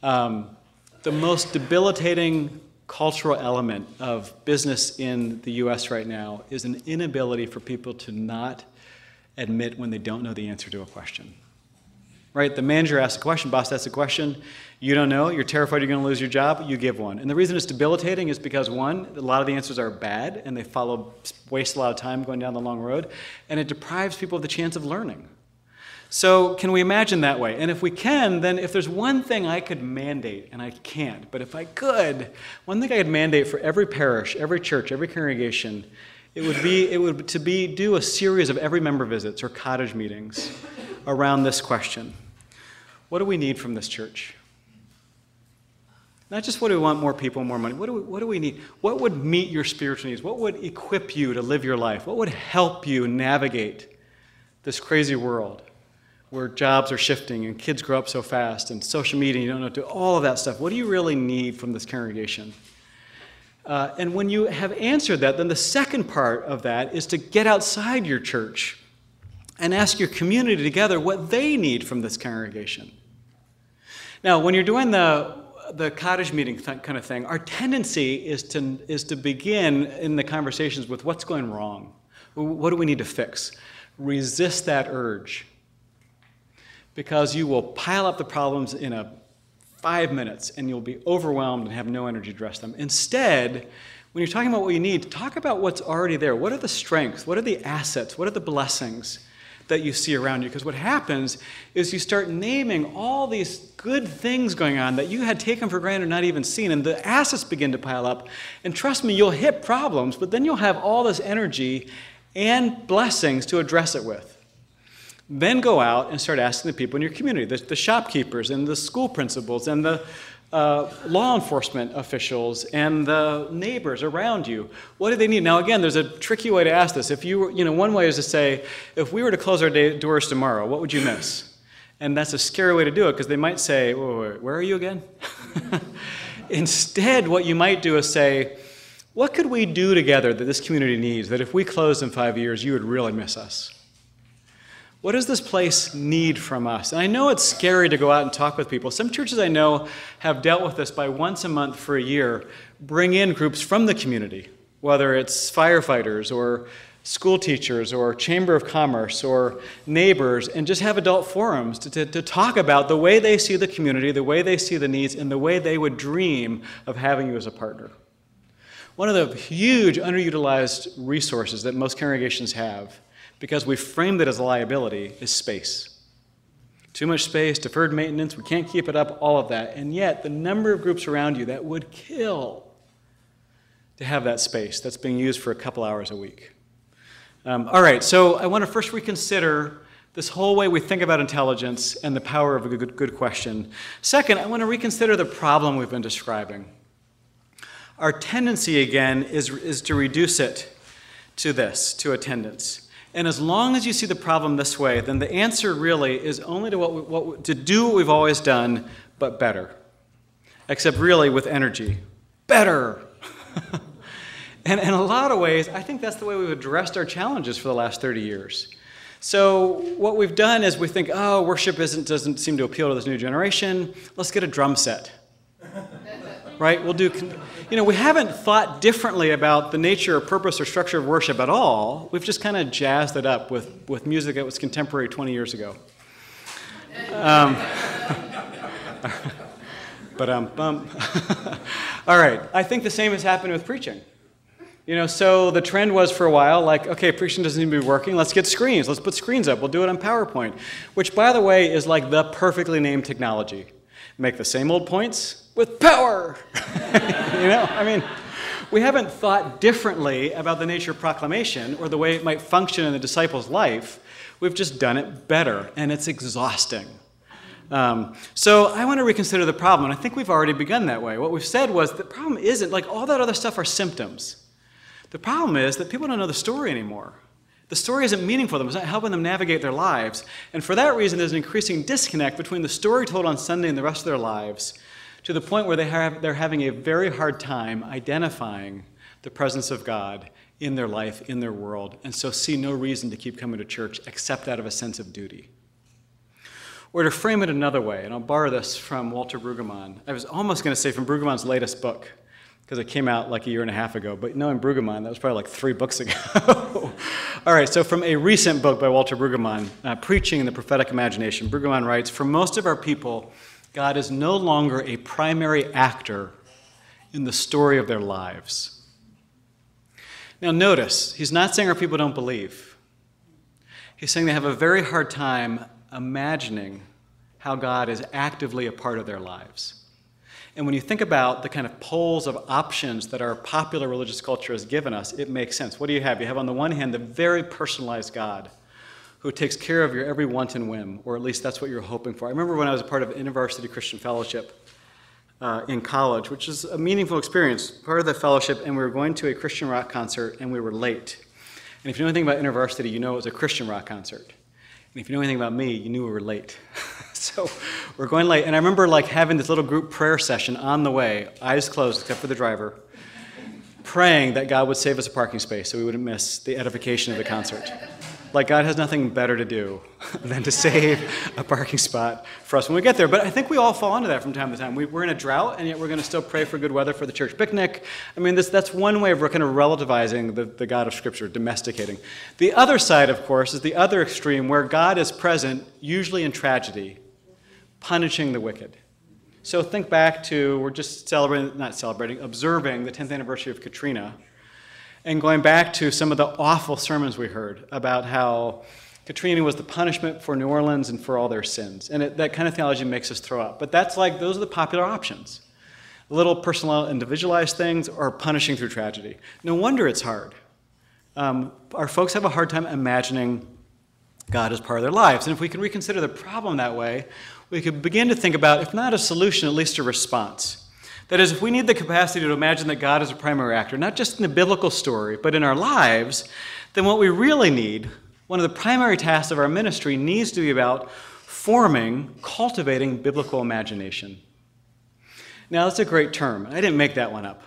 the most debilitating cultural element of business in the US right now is an inability for people to not admit when they don't know the answer to a question. Right? The manager asks a question, boss asks a question, you don't know, you're terrified you're going to lose your job, you give one. And the reason it's debilitating is because, one, a lot of the answers are bad and they waste a lot of time going down the long road, and it deprives people of the chance of learning. So can we imagine that way? And if we can, then if there's one thing I could mandate, and I can't, but if I could, one thing I could mandate for every parish, every church, every congregation, it would be do a series of every member visits or cottage meetings around this question. What do we need from this church? Not just what do we want, more people, more money. What do we need? What would meet your spiritual needs? What would equip you to live your life? What would help you navigate this crazy world where jobs are shifting and kids grow up so fast and social media, you don't know what to do, all of that stuff. What do you really need from this congregation? And when you have answered that, then the second part of that is to get outside your church and ask your community together what they need from this congregation. Now, when you're doing the cottage meeting kind of thing, our tendency is to begin in the conversations with what's going wrong. What do we need to fix? Resist that urge, because you will pile up the problems in 5 minutes and you'll be overwhelmed and have no energy to address them. Instead, when you're talking about what you need, talk about what's already there. What are the strengths? What are the assets? What are the blessings that you see around you? Because what happens is you start naming all these good things going on that you had taken for granted, not even seen, and the assets begin to pile up. And trust me, you'll hit problems, but then you'll have all this energy and blessings to address it with. Then go out and start asking the people in your community, the shopkeepers and the school principals and the law enforcement officials and the neighbors around you. What do they need? Now again, there's a tricky way to ask this. If you were, one way is to say, if we were to close our doors tomorrow, what would you miss? And that's a scary way to do it, because they might say, wait, where are you again? Instead, what you might do is say, what could we do together that this community needs, that if we closed in 5 years, you would really miss us? What does this place need from us? And I know it's scary to go out and talk with people. Some churches I know have dealt with this by once a month for a year, bring in groups from the community, whether it's firefighters or school teachers or Chamber of Commerce or neighbors, and just have adult forums to talk about the way they see the community, the way they see the needs, and the way they would dream of having you as a partner. One of the huge underutilized resources that most congregations have, because we framed it as a liability, is space. Too much space, deferred maintenance, we can't keep it up, all of that. And yet, the number of groups around you that would kill to have that space that's being used for a couple hours a week. All right, so I want to first reconsider this whole way we think about intelligence and the power of a good question. Second, I want to reconsider the problem we've been describing. Our tendency, again, is to reduce it to this, to attendance. And as long as you see the problem this way, then the answer really is only to do what we've always done, but better. Except really with energy. Better! And in a lot of ways, I think that's the way we've addressed our challenges for the last 30 years. So what we've done is we think, oh, worship doesn't seem to appeal to this new generation. Let's get a drum set. Right? We'll do... we haven't thought differently about the nature or purpose or structure of worship at all. We've just kind of jazzed it up with music that was contemporary 20 years ago. All right, I think the same has happened with preaching. So the trend was for a while, like, okay, preaching doesn't even be working, let's get screens, let's put screens up, we'll do it on PowerPoint, which, by the way, is like the perfectly named technology. Make the same old points, with power. We haven't thought differently about the nature of proclamation or the way it might function in the disciples' life. We've just done it better, and it's exhausting. So I want to reconsider the problem, and I think we've already begun that way. What we've said was the problem isn't, like, all that other stuff are symptoms. The problem is that people don't know the story anymore. The story isn't meaningful to them. It's not helping them navigate their lives. And for that reason, there's an increasing disconnect between the story told on Sunday and the rest of their lives, to the point where they're having a very hard time identifying the presence of God in their life, in their world, and so see no reason to keep coming to church except out of a sense of duty. Or to frame it another way, and I'll borrow this from Walter Brueggemann. I was almost going to say from Brueggemann's latest book, because it came out like a year and a half ago, but knowing Brueggemann, that was probably like 3 books ago. All right, so from a recent book by Walter Brueggemann, Preaching in the Prophetic Imagination, Brueggemann writes, "For most of our people, God is no longer a primary actor in the story of their lives." Now notice, he's not saying our people don't believe. He's saying they have a very hard time imagining how God is actively a part of their lives. And when you think about the kind of poles of options that our popular religious culture has given us, it makes sense. What do you have? You have on the one hand the very personalized God who takes care of your every want and whim, or at least that's what you're hoping for. I remember when I was a part of InterVarsity Christian Fellowship in college, which is a meaningful experience, part of the fellowship, and we were going to a Christian rock concert and we were late. And if you know anything about InterVarsity, you know it was a Christian rock concert. And if you know anything about me, you knew we were late. So we're going late. And I remember like having this little group prayer session on the way, eyes closed except for the driver, praying that God would save us a parking space so we wouldn't miss the edification of the concert. Like God has nothing better to do than to save a parking spot for us when we get there. But I think we all fall into that from time to time. We're in a drought, and yet we're going to still pray for good weather for the church picnic. I mean, that's one way of kind of relativizing the God of Scripture, domesticating. The other side, of course, is the other extreme where God is present, usually in tragedy, punishing the wicked. So think back to, we're just observing the 10th anniversary of Katrina, and going back to some of the awful sermons we heard about how Katrina was the punishment for New Orleans and for all their sins. And that kind of theology makes us throw up. But that's like, those are the popular options. Little personal, individualized things or punishing through tragedy. No wonder it's hard. Our folks have a hard time imagining God as part of their lives. And if we can reconsider the problem that way, we could begin to think about, if not a solution, at least a response. That is, if we need the capacity to imagine that God is a primary actor, not just in the biblical story, but in our lives, then what we really need, one of the primary tasks of our ministry, needs to be about forming, cultivating biblical imagination. Now, that's a great term. I didn't make that one up,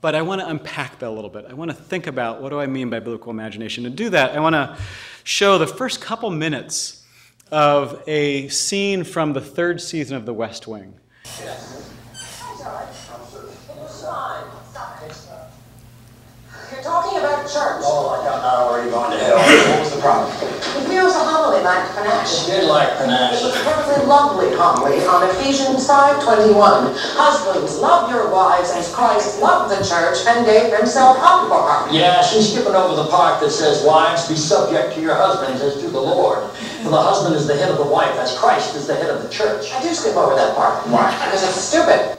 but I want to unpack that a little bit. I want to think about what do I mean by biblical imagination. To do that, I want to show the first couple minutes of a scene from the third season of The West Wing. Yes. You're talking about church. Oh, my God, now we're going to hell. What was the problem? The hero's a homily like Panache. He did like Panache. It was a perfectly lovely homily on Ephesians 5:21. Husbands, love your wives as Christ loved the church and gave himself up for her. Yeah, she's skipping over the part that says, wives, be subject to your husbands as to the Lord. For the husband is the head of the wife as Christ is the head of the church. I do skip over that part. Why? Because it's stupid.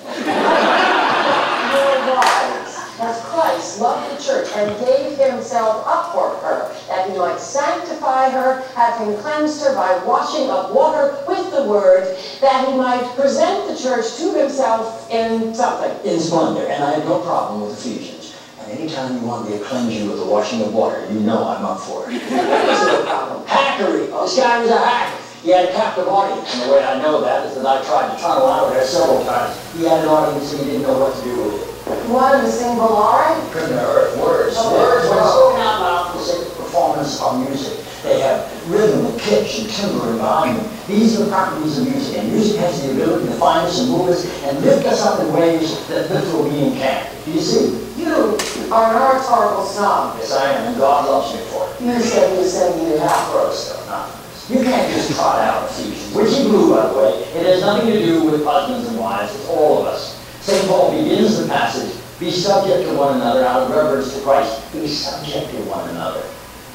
As Christ loved the church and gave himself up for her, that he might sanctify her, having cleansed her by washing of water with the word, that he might present the church to himself in something. In splendor, and I have no problem with Ephesians. And any time you want me to cleanse you with the washing of water, you know I'm up for it. This is a problem. Hackery! Oh, this guy was a hack. He had a captive audience, and the way I know that is that I tried to tunnel out of there several times. He had an audience and he didn't know what to do with it. What, and sing Baha'i? Couldn't have heard words. The words were spoken out loud for the sake of performance of music. They have rhythm and pitch and timbre and volume. These are the properties of music, and music has the ability to find us and move us and lift us up in ways that literal being can. You see? You are an oratorical snob. Yes, I am, and God loves me for it. You said you have roast, though, not roast. You can't just trot out Ephesians, which he blew, by the way. It has nothing to do with husbands and wives. It's all of us. St. Paul begins the passage, be subject to one another out of reverence to Christ. Be subject to one another.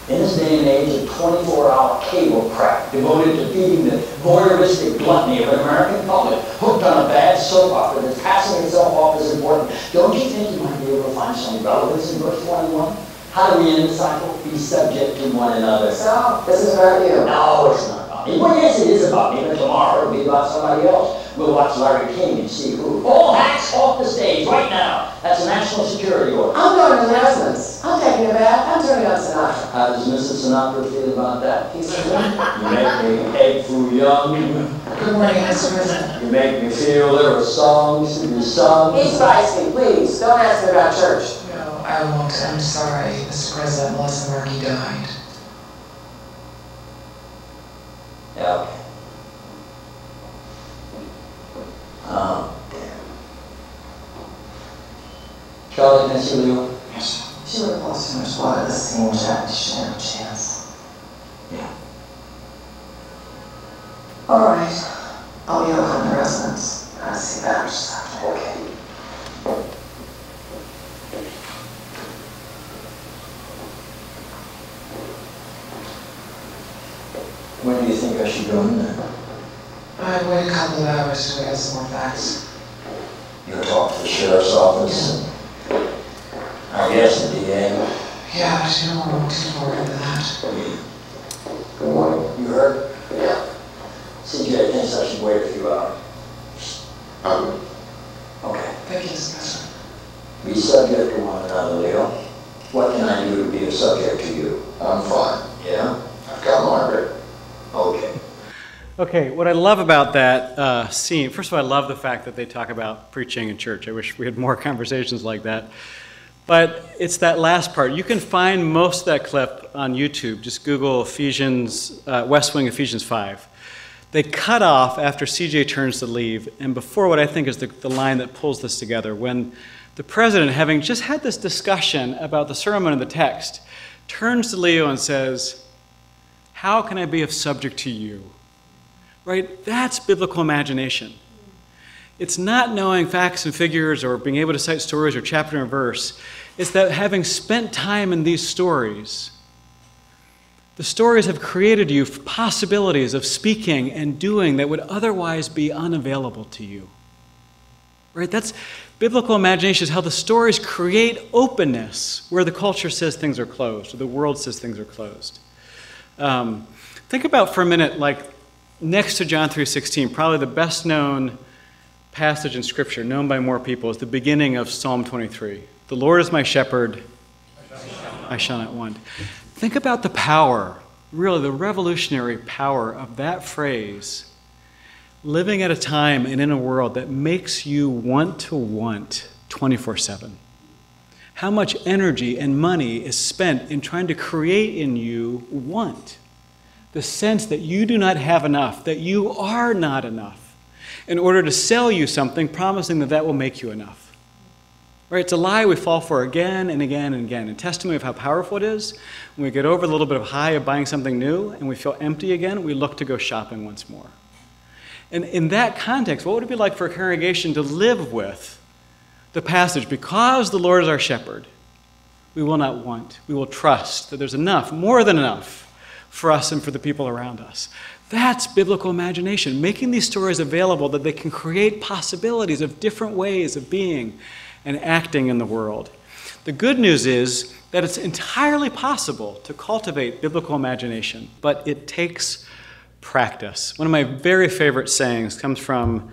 In this day and age of 24-hour cable crap devoted to feeding the voyeuristic gluttony of an American public hooked on a bad soap opera that's passing itself off as important, don't you think you might be able to find some relevance in verse 21? How do we end the cycle? Be subject to one another. So, this is about you. No, it's not. Well, yes, it is about me, but tomorrow it'll be about somebody else. We'll watch Larry King and see who. All hacks off the stage right now. That's a national security order. I'm going to the announcements. I'm taking a bath. I'm turning on Sinatra. How does Mrs. Sinatra feel about that? He's you make me egg foo young. Good morning, Mr. President. You make me feel there are songs in your song. He's feisty, please. Don't ask me about church. No, I won't. I'm sorry, Mr. President, unless the murky died. Yeah, okay. Oh, damn. Charlie, can I see Leo? Yes. She would have lost so much water this scene, Jack. She didn't have a chance. Yeah. All right. I'll be over in the residence. I'll see that stuff. Okay. When do you think I should go in there? I wait a couple of hours to get some more facts. You'll talk to the sheriff's office? Yeah. And I guess the DA? Yeah, but you don't want to look forward to that. Good morning. You heard? Yeah. CJ thinks I should wait a few hours. Okay. Thank you, Discussion. Be subject to one another, Leo. What can I do to be a subject to you? I'm fine. Yeah? I've got Margaret. Okay. Okay, what I love about that scene, first of all, I love the fact that they talk about preaching in church. I wish we had more conversations like that. But it's that last part. You can find most of that clip on YouTube. Just Google Ephesians, West Wing Ephesians 5. They cut off after CJ turns to leave, and before what I think is the line that pulls this together, when the president, having just had this discussion about the sermon and the text, turns to Leo and says, "How can I be of subject to you?" Right? That's biblical imagination. It's not knowing facts and figures or being able to cite stories or chapter and verse. It's that having spent time in these stories, the stories have created you possibilities of speaking and doing that would otherwise be unavailable to you. Right? That's biblical imagination, is how the stories create openness where the culture says things are closed, or the world says things are closed. Think about for a minute, like next to John 3:16, probably the best known passage in Scripture, known by more people, is the beginning of Psalm 23. The Lord is my shepherd, I shall not want. Think about the power, really the revolutionary power of that phrase, living at a time and in a world that makes you want to want 24/7. How much energy and money is spent in trying to create in you want, the sense that you do not have enough, that you are not enough, in order to sell you something promising that that will make you enough. Right, it's a lie we fall for again and again and again. A testimony of how powerful it is, when we get over the little bit of high of buying something new and we feel empty again, we look to go shopping once more. And in that context, what would it be like for a congregation to live with the passage, because the Lord is our shepherd, we will not want, we will trust that there's enough, more than enough, for us and for the people around us. That's biblical imagination, making these stories available that they can create possibilities of different ways of being and acting in the world. The good news is that it's entirely possible to cultivate biblical imagination, but it takes practice. One of my very favorite sayings comes from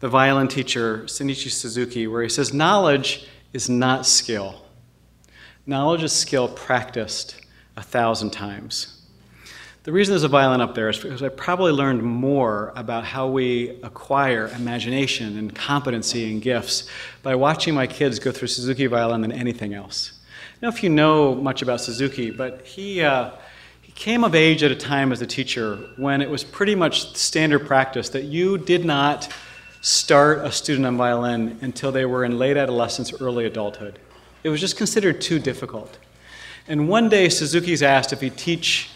the violin teacher, Shinichi Suzuki, where he says, knowledge is not skill. Knowledge is skill practiced 1,000 times. The reason there's a violin up there is because I probably learned more about how we acquire imagination and competency and gifts by watching my kids go through Suzuki violin than anything else. I don't know if you know much about Suzuki, but he came of age at a time as a teacher when it was pretty much standard practice that you did not start a student on violin until they were in late adolescence, early adulthood. It was just considered too difficult. And one day Suzuki's asked if he'd teach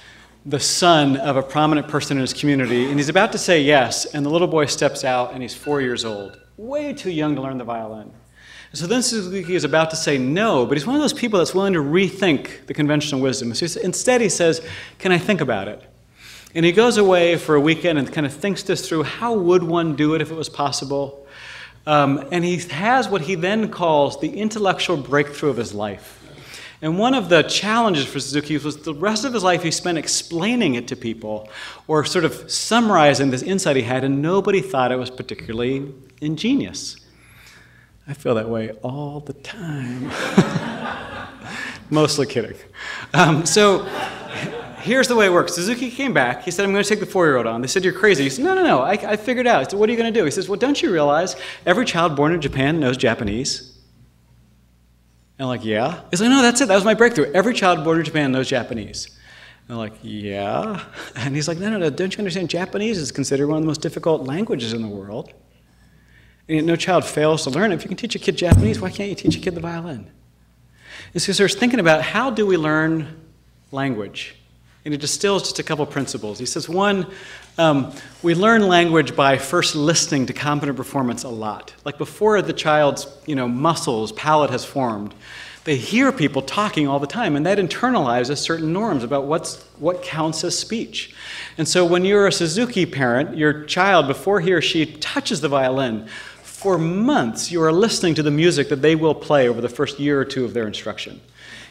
the son of a prominent person in his community, and he's about to say yes, and the little boy steps out, and he's 4 years old, way too young to learn the violin. And so then Suzuki is about to say no, but he's one of those people that's willing to rethink the conventional wisdom. So instead he says, can I think about it? And he goes away for a weekend and kind of thinks this through, how would one do it if it was possible? And he has what he then calls the intellectual breakthrough of his life. And one of the challenges for Suzuki was the rest of his life he spent explaining it to people or sort of summarizing this insight he had, and nobody thought it was particularly ingenious. I feel that way all the time. Mostly kidding. So here's the way it works. Suzuki came back. He said, I'm going to take the 4-year-old on. They said, you're crazy. He said, no, I figured it out. I said, what are you going to do? He says, well, don't you realize every child born in Japan knows Japanese? And I'm like, yeah? He's like, no, that's it. That was my breakthrough. Every child born in Japan knows Japanese. And I'm like, yeah? And he's like, no, don't you understand? Japanese is considered one of the most difficult languages in the world. And yet no child fails to learn it. If you can teach a kid Japanese, why can't you teach a kid the violin? It's because I was thinking about how do we learn language? And it distills just a couple principles. He says, one, we learn language by first listening to competent performance a lot. Like before the child's muscles, palate has formed, they hear people talking all the time, and that internalizes certain norms about what counts as speech. And so when you're a Suzuki parent, your child, before he or she touches the violin, for months you are listening to the music that they will play over the first year or two of their instruction.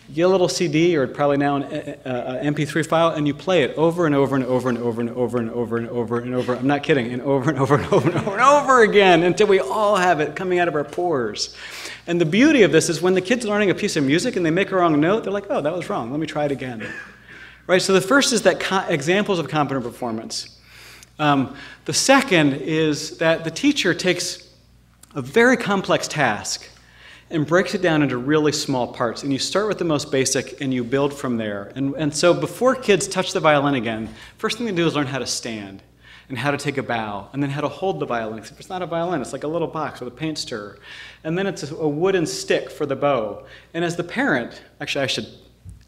You get a little CD, or probably now an MP3 file, and you play it over and over and over and over and over and over and over and over. I'm not kidding, and over and over and over and over and over again until we all have it coming out of our pores. And the beauty of this is when the kid's learning a piece of music and they make a wrong note, they're like, oh, that was wrong, let me try it again. Right, so the first is that examples of competent performance. The second is that the teacher takes a very complex task and breaks it down into really small parts. And you start with the most basic and you build from there. And so before kids touch the violin again, first thing they do is learn how to stand and how to take a bow, and then how to hold the violin. Except it's not a violin, it's like a little box with a paint stirrer. And then it's a wooden stick for the bow. And as the parent, actually I should,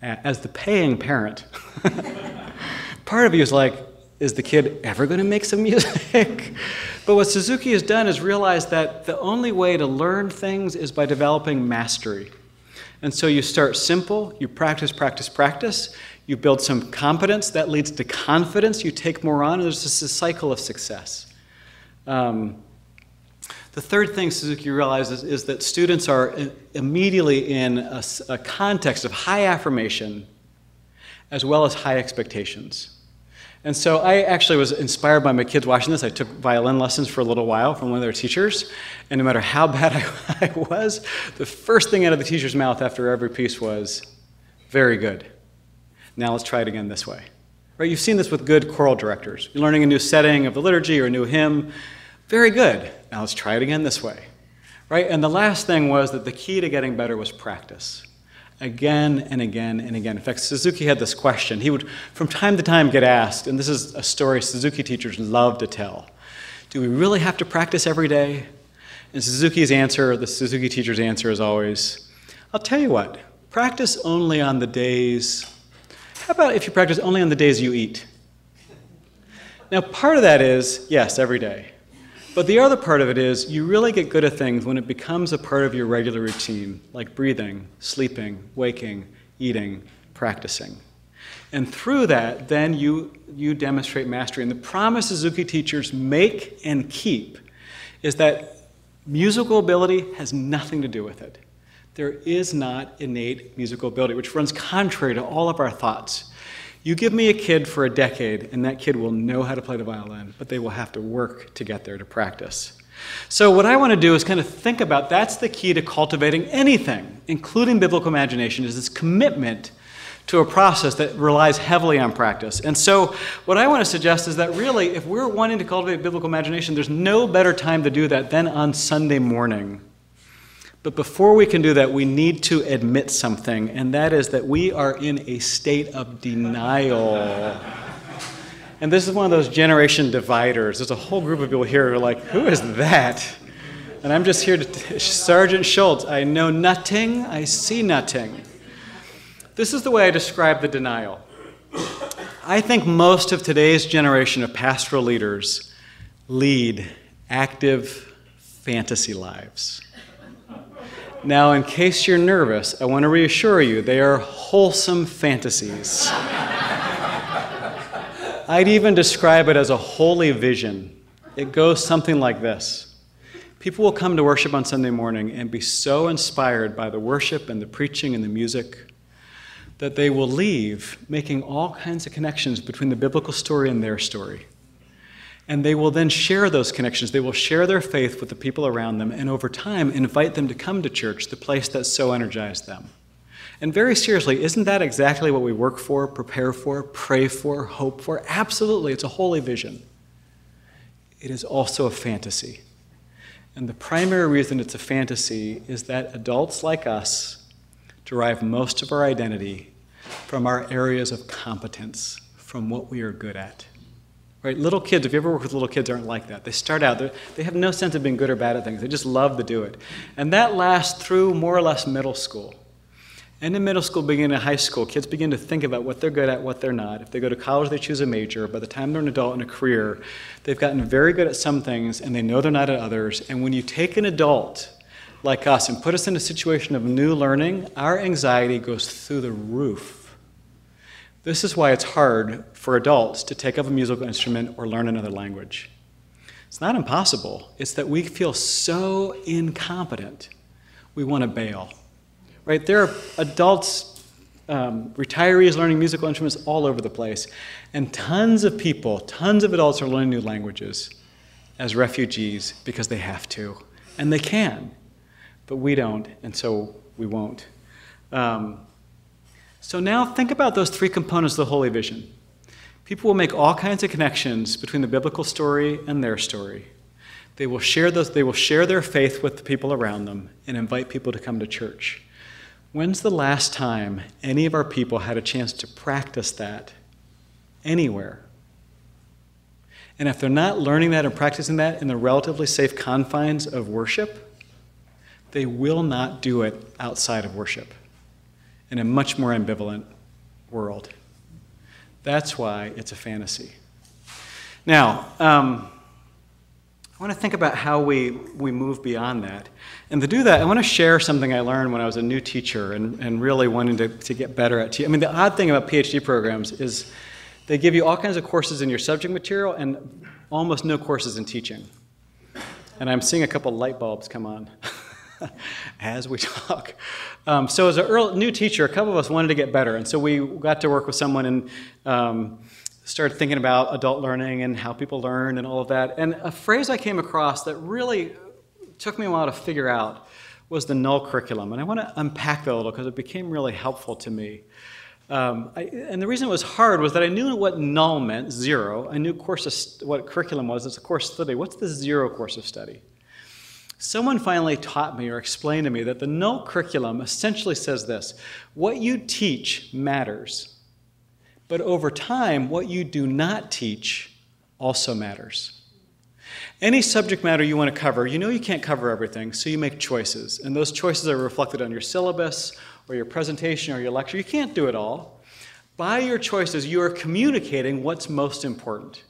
as the paying parent, part of you is like, is the kid ever going to make some music? But what Suzuki has done is realize that the only way to learn things is by developing mastery. And so you start simple, you practice, practice, practice, you build some competence, that leads to confidence, you take more on, and there's just a cycle of success. The third thing Suzuki realizes is that students are immediately in a context of high affirmation as well as high expectations. And so I actually was inspired by my kids watching this. I took violin lessons for a little while from one of their teachers, and no matter how bad I was, the first thing out of the teacher's mouth after every piece was, very good. Now let's try it again this way. Right? You've seen this with good choral directors. You're learning a new setting of the liturgy or a new hymn. Very good. Now let's try it again this way. Right? And the last thing was that the key to getting better was practice. Again and again and again. In fact, Suzuki had this question. He would, from time to time, get asked, and this is a story Suzuki teachers love to tell. Do we really have to practice every day? And Suzuki's answer, the Suzuki teacher's answer is always, I'll tell you what, practice only on the days, how about if you practice only on the days you eat? Now, part of that is, yes, every day. But the other part of it is you really get good at things when it becomes a part of your regular routine, like breathing, sleeping, waking, eating, practicing. And through that, then you demonstrate mastery. And the promise Suzuki teachers make and keep is that musical ability has nothing to do with it. There is not innate musical ability, which runs contrary to all of our thoughts. You give me a kid for a decade, and that kid will know how to play the violin, but they will have to work to get there to practice. So what I want to do is kind of think about, that's the key to cultivating anything, including biblical imagination, is this commitment to a process that relies heavily on practice. And so what I want to suggest is that really, if we're wanting to cultivate biblical imagination, there's no better time to do that than on Sunday morning. But before we can do that, we need to admit something, and that is that we are in a state of denial. And this is one of those generation dividers. There's a whole group of people here who are like, who is that? And I'm just here to, Sergeant Schultz, I know nothing, I see nothing. This is the way I describe the denial. I think most of today's generation of pastoral leaders lead active fantasy lives. Now, in case you're nervous, I want to reassure you, they are wholesome fantasies. I'd even describe it as a holy vision. It goes something like this. People will come to worship on Sunday morning and be so inspired by the worship and the preaching and the music that they will leave making all kinds of connections between the biblical story and their story. And they will then share those connections. They will share their faith with the people around them, and over time invite them to come to church, the place that so energized them. And very seriously, isn't that exactly what we work for, prepare for, pray for, hope for? Absolutely, it's a holy vision. It is also a fantasy. And the primary reason it's a fantasy is that adults like us derive most of our identity from our areas of competence, from what we are good at. Right? Little kids, if you ever work with little kids, aren't like that. They start out, they have no sense of being good or bad at things. They just love to do it. And that lasts through more or less middle school. And in middle school, beginning in high school, kids begin to think about what they're good at, what they're not. If they go to college, they choose a major. By the time they're an adult in a career, they've gotten very good at some things, and they know they're not at others. And when you take an adult like us and put us in a situation of new learning, our anxiety goes through the roof. This is why it's hard for adults to take up a musical instrument or learn another language. It's not impossible. It's that we feel so incompetent, we want to bail. Right? There are adults, retirees learning musical instruments all over the place. And tons of people, tons of adults are learning new languages as refugees because they have to. And they can. But we don't, and so we won't. So now think about those three components of the Holy Vision. People will make all kinds of connections between the biblical story and their story. They will share their faith with the people around them and invite people to come to church. When's the last time any of our people had a chance to practice that anywhere? And if they're not learning that and practicing that in the relatively safe confines of worship, they will not do it outside of worship in a much more ambivalent world. That's why it's a fantasy. Now, I want to think about how we move beyond that. And to do that, I want to share something I learned when I was a new teacher and really wanting to get better at teaching. I mean, the odd thing about PhD programs is they give you all kinds of courses in your subject material and almost no courses in teaching. And I'm seeing a couple light bulbs come on as we talk. So as a new teacher, a couple of us wanted to get better, and so we got to work with someone and started thinking about adult learning and how people learn and all of that. And a phrase I came across that really took me a while to figure out was the null curriculum. And I want to unpack that a little because it became really helpful to me. And the reason it was hard was that I knew what null meant, zero. I knew what curriculum was. It's a course of study. What's the zero course of study? Someone finally taught me or explained to me that the null curriculum essentially says this: what you teach matters, but over time, what you do not teach also matters. Any subject matter you want to cover, you know you can't cover everything, so you make choices, and those choices are reflected on your syllabus or your presentation or your lecture. You can't do it all. By your choices, you are communicating what's most important,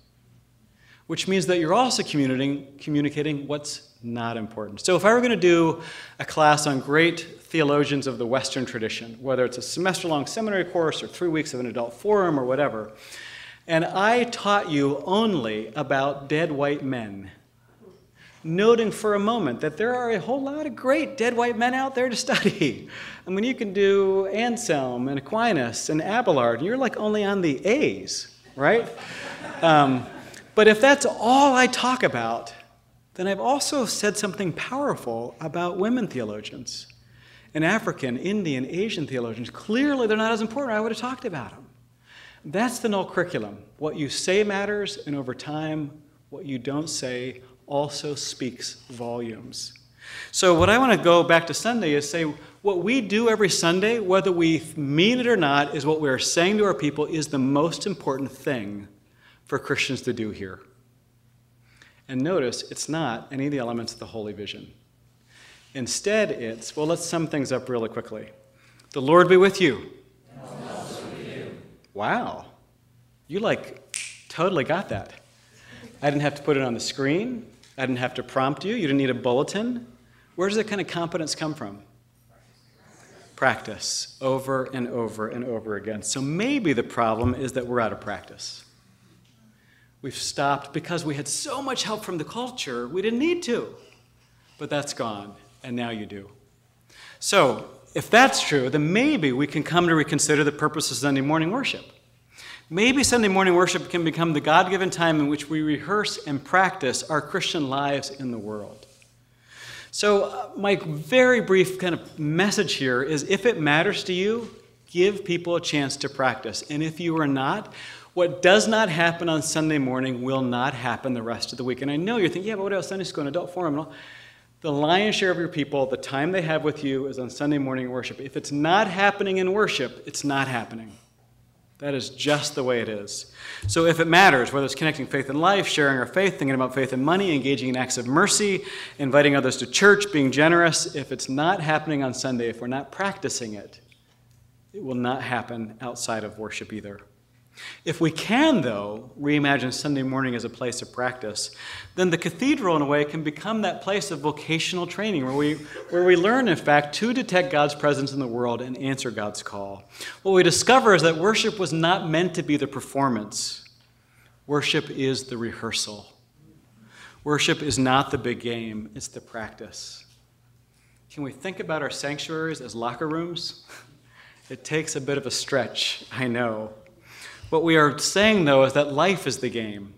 which means that you're also communicating what's not important. So if I were going to do a class on great theologians of the Western tradition, whether it's a semester-long seminary course or 3 weeks of an adult forum or whatever, and I taught you only about dead white men, noting for a moment that there are a whole lot of great dead white men out there to study. I mean, you can do Anselm and Aquinas and Abelard, and you're like only on the A's, right? But if that's all I talk about, then I've also said something powerful about women theologians and African, Indian, Asian theologians. Clearly, they're not as important. I would have talked about them. That's the null curriculum. What you say matters, and over time, what you don't say also speaks volumes. So what I want to go back to Sunday is say what we do every Sunday, whether we mean it or not, is what we're saying to our people is the most important thing for Christians to do here. And notice, it's not any of the elements of the Holy Vision. Instead, it's, well, let's sum things up really quickly. The Lord be with you. And also with you. Wow. You, like, totally got that. I didn't have to put it on the screen. I didn't have to prompt you. You didn't need a bulletin. Where does that kind of competence come from? Practice over and over and over again. So maybe the problem is that we're out of practice. We've stopped because we had so much help from the culture, we didn't need to. But that's gone, and now you do. So if that's true, then maybe we can come to reconsider the purpose of Sunday morning worship. Maybe Sunday morning worship can become the God-given time in which we rehearse and practice our Christian lives in the world. So my very brief kind of message here is, if it matters to you, give people a chance to practice. And if you are not, what does not happen on Sunday morning will not happen the rest of the week. And I know you're thinking, yeah, but what about Sunday school and adult forum and all? The lion's share of your people, the time they have with you is on Sunday morning worship. If it's not happening in worship, it's not happening. That is just the way it is. So if it matters, whether it's connecting faith and life, sharing our faith, thinking about faith and money, engaging in acts of mercy, inviting others to church, being generous, if it's not happening on Sunday, if we're not practicing it, it will not happen outside of worship either. If we can, though, reimagine Sunday morning as a place of practice, then the cathedral, in a way, can become that place of vocational training where we learn, in fact, to detect God's presence in the world and answer God's call. What we discover is that worship was not meant to be the performance. Worship is the rehearsal. Worship is not the big game, it's the practice. Can we think about our sanctuaries as locker rooms? It takes a bit of a stretch, I know. What we are saying, though, is that life is the game.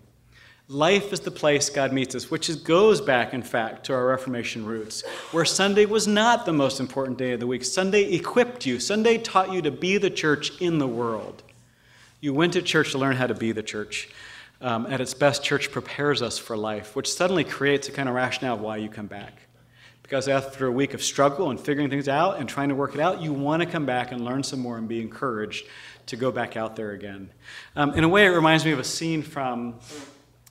Life is the place God meets us, which goes back, in fact, to our Reformation roots, where Sunday was not the most important day of the week. Sunday equipped you. Sunday taught you to be the church in the world. You went to church to learn how to be the church. At its best, church prepares us for life, which suddenly creates a kind of rationale why you come back. Because after a week of struggle and figuring things out and trying to work it out, you want to come back and learn some more and be encouraged to go back out there again. In a way, it reminds me of a scene from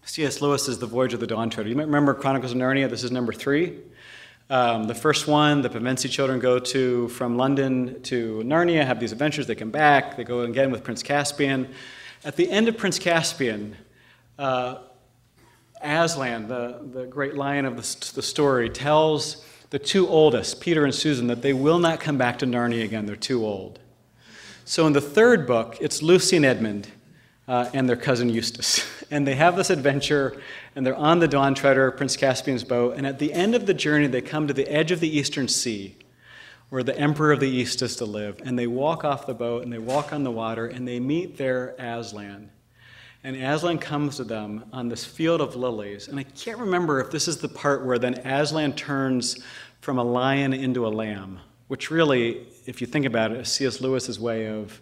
C.S. Lewis's The Voyage of the Dawn Treader. You might remember Chronicles of Narnia. This is number 3. The first one, the Pevensey children go from London to Narnia, have these adventures. They come back. They go again with Prince Caspian. At the end of Prince Caspian, Aslan, the great lion of the story, tells the two oldest, Peter and Susan, that they will not come back to Narnia again. They're too old. So in the third book, it's Lucy and Edmund and their cousin Eustace. And they have this adventure, and they're on the Dawn Treader, Prince Caspian's boat, and at the end of the journey, they come to the edge of the Eastern Sea, where the Emperor of the East is to live. And they walk off the boat, and they walk on the water, and they meet their Aslan. And Aslan comes to them on this field of lilies. And I can't remember if this is the part where then Aslan turns from a lion into a lamb, which really, if you think about it, is C.S. Lewis's way of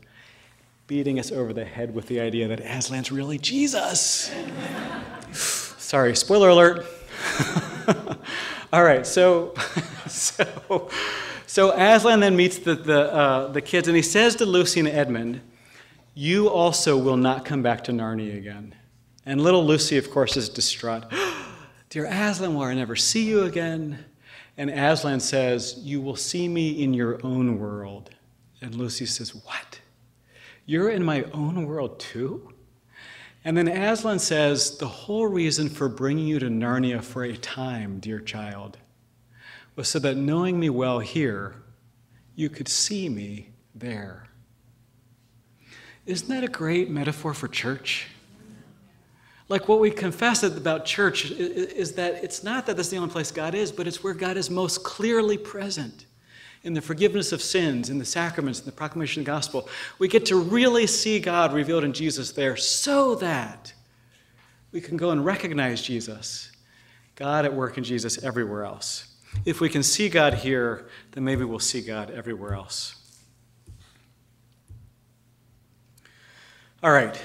beating us over the head with the idea that Aslan's really Jesus. Sorry, spoiler alert. All right, so Aslan then meets the kids, and he says to Lucy and Edmund, "You also will not come back to Narnia again." And little Lucy, of course, is distraught. "Dear Aslan, will I never see you again?" And Aslan says, "You will see me in your own world." And Lucy says, "What? You're in my own world too?" And then Aslan says, "The whole reason for bringing you to Narnia for a time, dear child, was so that knowing me well here, you could see me there." Isn't that a great metaphor for church? Like, what we confess about church is that it's not that that's the only place God is, but it's where God is most clearly present in the forgiveness of sins, in the sacraments, in the proclamation of the gospel. We get to really see God revealed in Jesus there so that we can go and recognize Jesus, God at work in Jesus everywhere else. If we can see God here, then maybe we'll see God everywhere else. All right,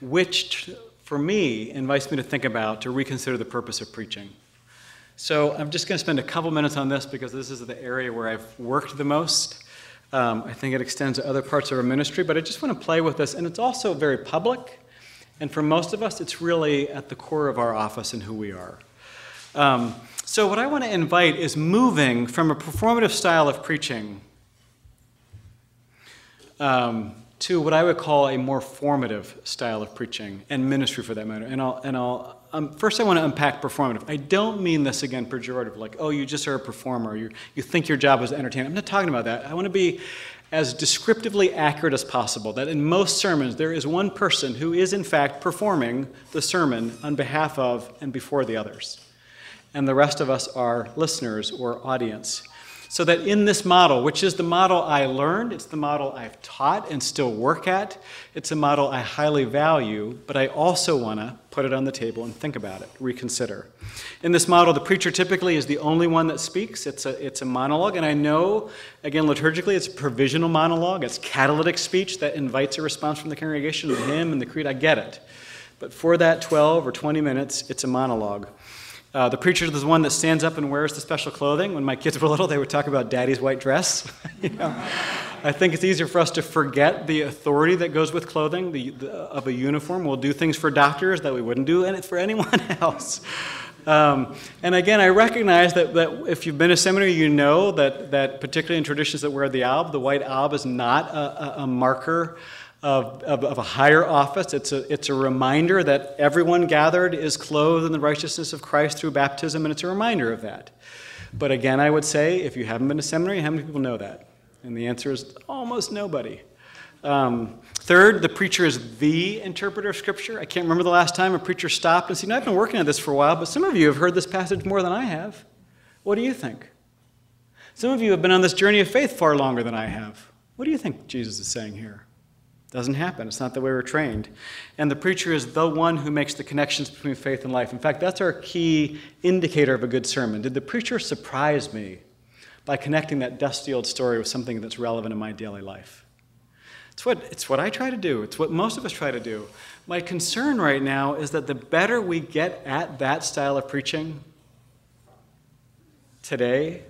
which, for me, invites me to think about, to reconsider the purpose of preaching. So I'm just going to spend a couple minutes on this because this is the area where I've worked the most. I think it extends to other parts of our ministry, but I just want to play with this. And it's also very public, and for most of us, it's really at the core of our office and who we are. So what I want to invite is moving from a performative style of preaching to what I would call a more formative style of preaching, and ministry for that matter. First I want to unpack performative. I don't mean this, again, pejorative, like, oh, you just are a performer, you think your job is to entertain. I'm not talking about that. I want to be as descriptively accurate as possible, that in most sermons there is one person who is in fact performing the sermon on behalf of and before the others. And the rest of us are listeners or audience. So that in this model, which is the model I learned, it's the model I've taught and still work at, it's a model I highly value, but I also want to put it on the table and think about it, reconsider. In this model, the preacher typically is the only one that speaks. It's a monologue, and I know, again, liturgically, it's a provisional monologue. It's catalytic speech that invites a response from the congregation, the hymn, and the creed. I get it. But for that 12 or 20 minutes, it's a monologue. The preacher is the one that stands up and wears the special clothing. When my kids were little, they would talk about daddy's white dress. You know? I think it's easier for us to forget the authority that goes with clothing, of a uniform. We'll do things for doctors that we wouldn't do for anyone else. And again, I recognize that if you've been to seminary, you know that particularly in traditions that wear the alb, the white alb is not a marker of a higher office. It's a reminder that everyone gathered is clothed in the righteousness of Christ through baptism, and it's a reminder of that. But again, I would say, if you haven't been to seminary, how many people know that? And the answer is almost nobody. Third, the preacher is the interpreter of Scripture. I can't remember the last time a preacher stopped and said, I've been working on this for a while, but some of you have heard this passage more than I have. What do you think? Some of you have been on this journey of faith far longer than I have. What do you think Jesus is saying here? Doesn't happen. It's not the way we're trained. And the preacher is the one who makes the connections between faith and life. In fact, that's our key indicator of a good sermon. Did the preacher surprise me by connecting that dusty old story with something that's relevant in my daily life? It's what I try to do. It's what most of us try to do. My concern right now is that the better we get at that style of preaching today,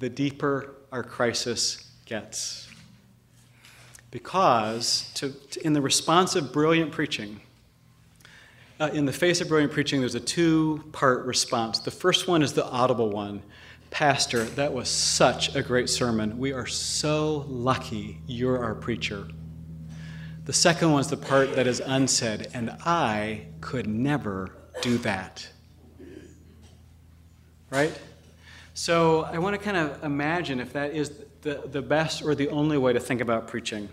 the deeper our crisis gets. Because in the response of brilliant preaching, in the face of brilliant preaching, there's a two-part response. The first one is the audible one. Pastor, that was such a great sermon. We are so lucky you're our preacher. The second one's the part that is unsaid, and I could never do that. Right? So I want to kind of imagine if that is the best or the only way to think about preaching.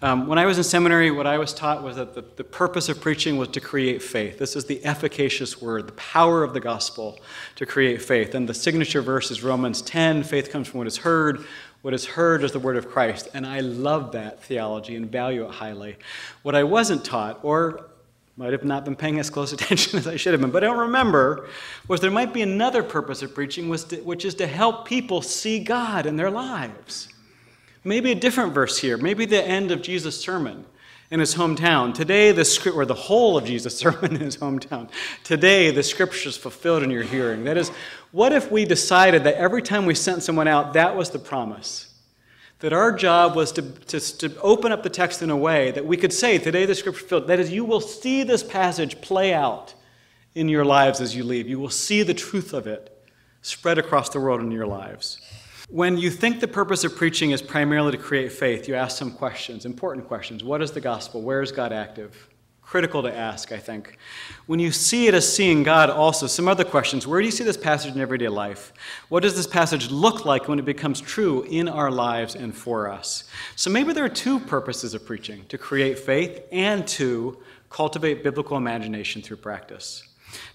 When I was in seminary, what I was taught was that the purpose of preaching was to create faith. This is the efficacious word, the power of the gospel to create faith. And the signature verse is Romans 10, faith comes from what is heard. What is heard is the word of Christ. And I love that theology and value it highly. What I wasn't taught, or might have not been paying as close attention as I should have been, but I don't remember, was there might be another purpose of preaching, which is to help people see God in their lives. Maybe a different verse here. Maybe the end of Jesus' sermon in his hometown. Today, the whole of Jesus' sermon in his hometown. Today, the scripture is fulfilled in your hearing. That is, what if we decided that every time we sent someone out, that was the promise? That our job was to open up the text in a way that we could say, today the scripture is fulfilled. That is, you will see this passage play out in your lives as you leave. You will see the truth of it spread across the world in your lives. When you think the purpose of preaching is primarily to create faith, you ask some questions, important questions. What is the gospel? Where is God active? Critical to ask, I think. When you see it as seeing God, also some other questions. Where do you see this passage in everyday life? What does this passage look like when it becomes true in our lives and for us? So maybe there are two purposes of preaching, to create faith and to cultivate biblical imagination through practice.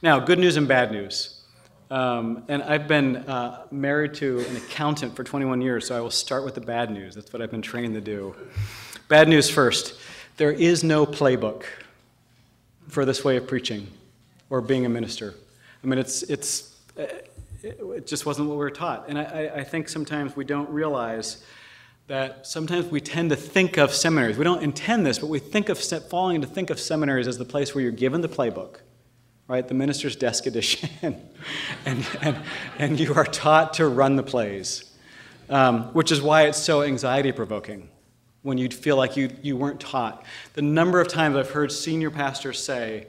Now, good news and bad news. And I've been married to an accountant for 21 years, so I will start with the bad news. That's what I've been trained to do. Bad news first. There is no playbook for this way of preaching or being a minister. I mean, it just wasn't what we were taught. And I think sometimes we don't realize that sometimes we tend to think of seminaries. We don't intend this, but we think of seminaries as the place where you're given the playbook. Right, the minister's desk edition, and you are taught to run the plays, which is why it's so anxiety-provoking when you feel like you weren't taught. The number of times I've heard senior pastors say,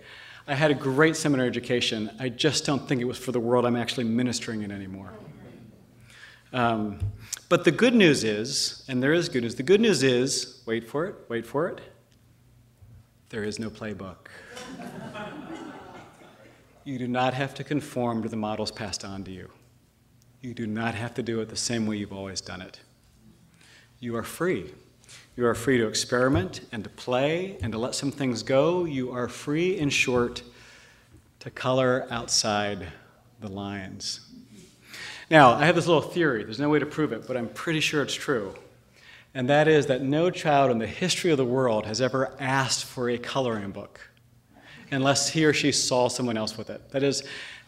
I had a great seminary education, I just don't think it was for the world I'm actually ministering in anymore. But the good news is, and there is good news, the good news is, wait for it, there is no playbook. You do not have to conform to the models passed on to you. You do not have to do it the same way you've always done it. You are free. You are free to experiment and to play and to let some things go. You are free, in short, to color outside the lines. Now, I have this little theory. There's no way to prove it, but I'm pretty sure it's true. And that is that no child in the history of the world has ever asked for a coloring book, unless he or she saw someone else with it. That is,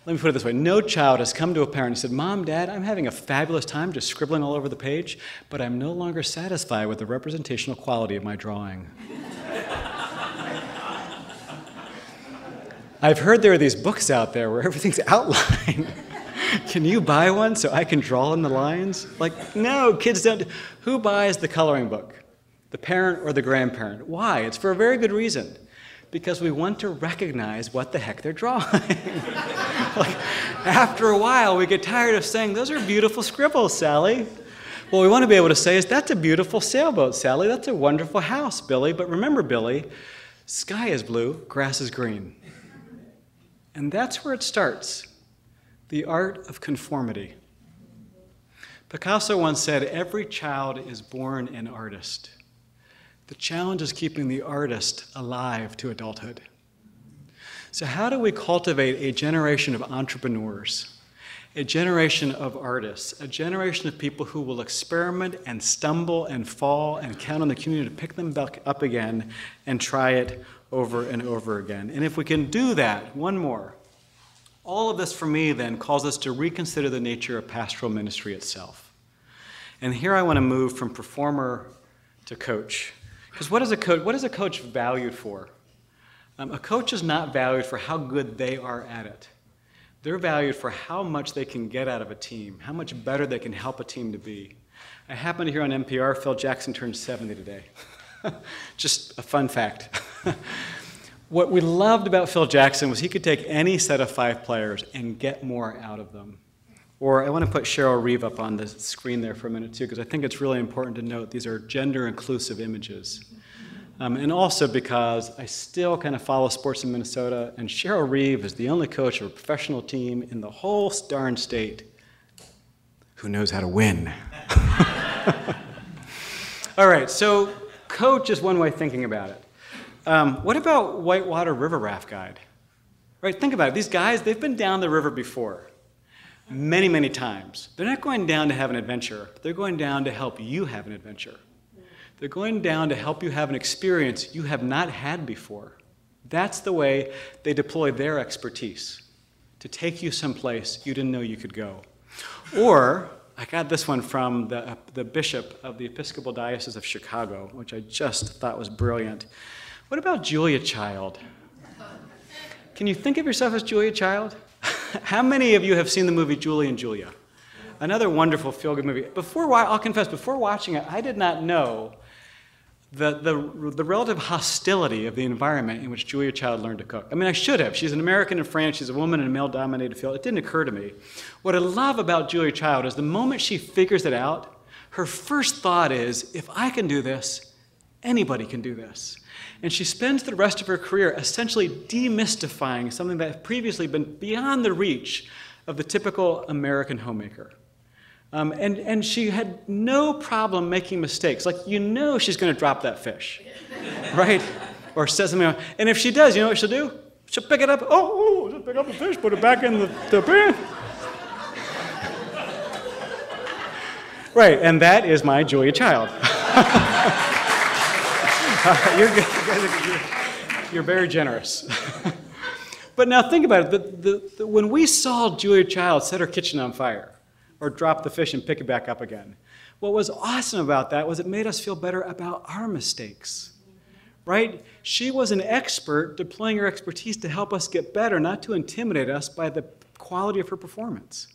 let me put it this way. No child has come to a parent and said, Mom, Dad, I'm having a fabulous time just scribbling all over the page, but I'm no longer satisfied with the representational quality of my drawing. I've heard there are these books out there where everything's outlined. Can you buy one so I can draw in the lines? Like, no, kids don't. Who buys the coloring book? The parent or the grandparent? Why? It's for a very good reason. Because we want to recognize what the heck they're drawing. Like, after a while, we get tired of saying, those are beautiful scribbles, Sally. What we want to be able to say is, that's a beautiful sailboat, Sally. That's a wonderful house, Billy. But remember, Billy, sky is blue, grass is green. And that's where it starts, the art of conformity. Picasso once said, every child is born an artist. The challenge is keeping the artist alive to adulthood. So how do we cultivate a generation of entrepreneurs, a generation of artists, a generation of people who will experiment and stumble and fall and count on the community to pick them back up again and try it over and over again? And if we can do that, one more. All of this for me then calls us to reconsider the nature of pastoral ministry itself. And here I want to move from performer to coach. Because what is a coach valued for? A coach is not valued for how good they are at it. They're valued for how much they can get out of a team, how much better they can help a team to be. I happened to hear on NPR, Phil Jackson turned 70 today. Just a fun fact. What we loved about Phil Jackson was he could take any set of five players and get more out of them. Or I want to put Cheryl Reeve up on the screen there for a minute too, because I think it's really important to note these are gender-inclusive images. And also because I still kind of follow sports in Minnesota, and Cheryl Reeve is the only coach of a professional team in the whole darn state who knows how to win. All right, so coach is one way of thinking about it. What about Whitewater River Raft Guide? Right, think about it. These guys, they've been down the river before, many, many times. They're not going down to have an adventure. They're going down to help you have an adventure. They're going down to help you have an experience you have not had before. That's the way they deploy their expertise, to take you someplace you didn't know you could go. Or, I got this one from the bishop of the Episcopal Diocese of Chicago, which I just thought was brilliant. What about Julia Child? Can you think of yourself as Julia Child? How many of you have seen the movie Julie and Julia? Another wonderful feel-good movie. I'll confess, before watching it, I did not know the relative hostility of the environment in which Julia Child learned to cook. I mean, I should have. She's an American in France. She's a woman in a male-dominated field. It didn't occur to me. What I love about Julia Child is the moment she figures it out, her first thought is, if I can do this, anybody can do this. And she spends the rest of her career essentially demystifying something that had previously been beyond the reach of the typical American homemaker. And she had no problem making mistakes. Like, you know she's going to drop that fish, right? Or says something else. And if she does, you know what she'll do? She'll pick it up. Oh, she'll pick up the fish, put it back in the pan. Right, and that is my Julia Child. You're very generous. But now think about it. When we saw Julia Child set her kitchen on fire, or drop the fish and pick it back up again. What was awesome about that was it made us feel better about our mistakes, right? She was an expert deploying her expertise to help us get better, not to intimidate us by the quality of her performance.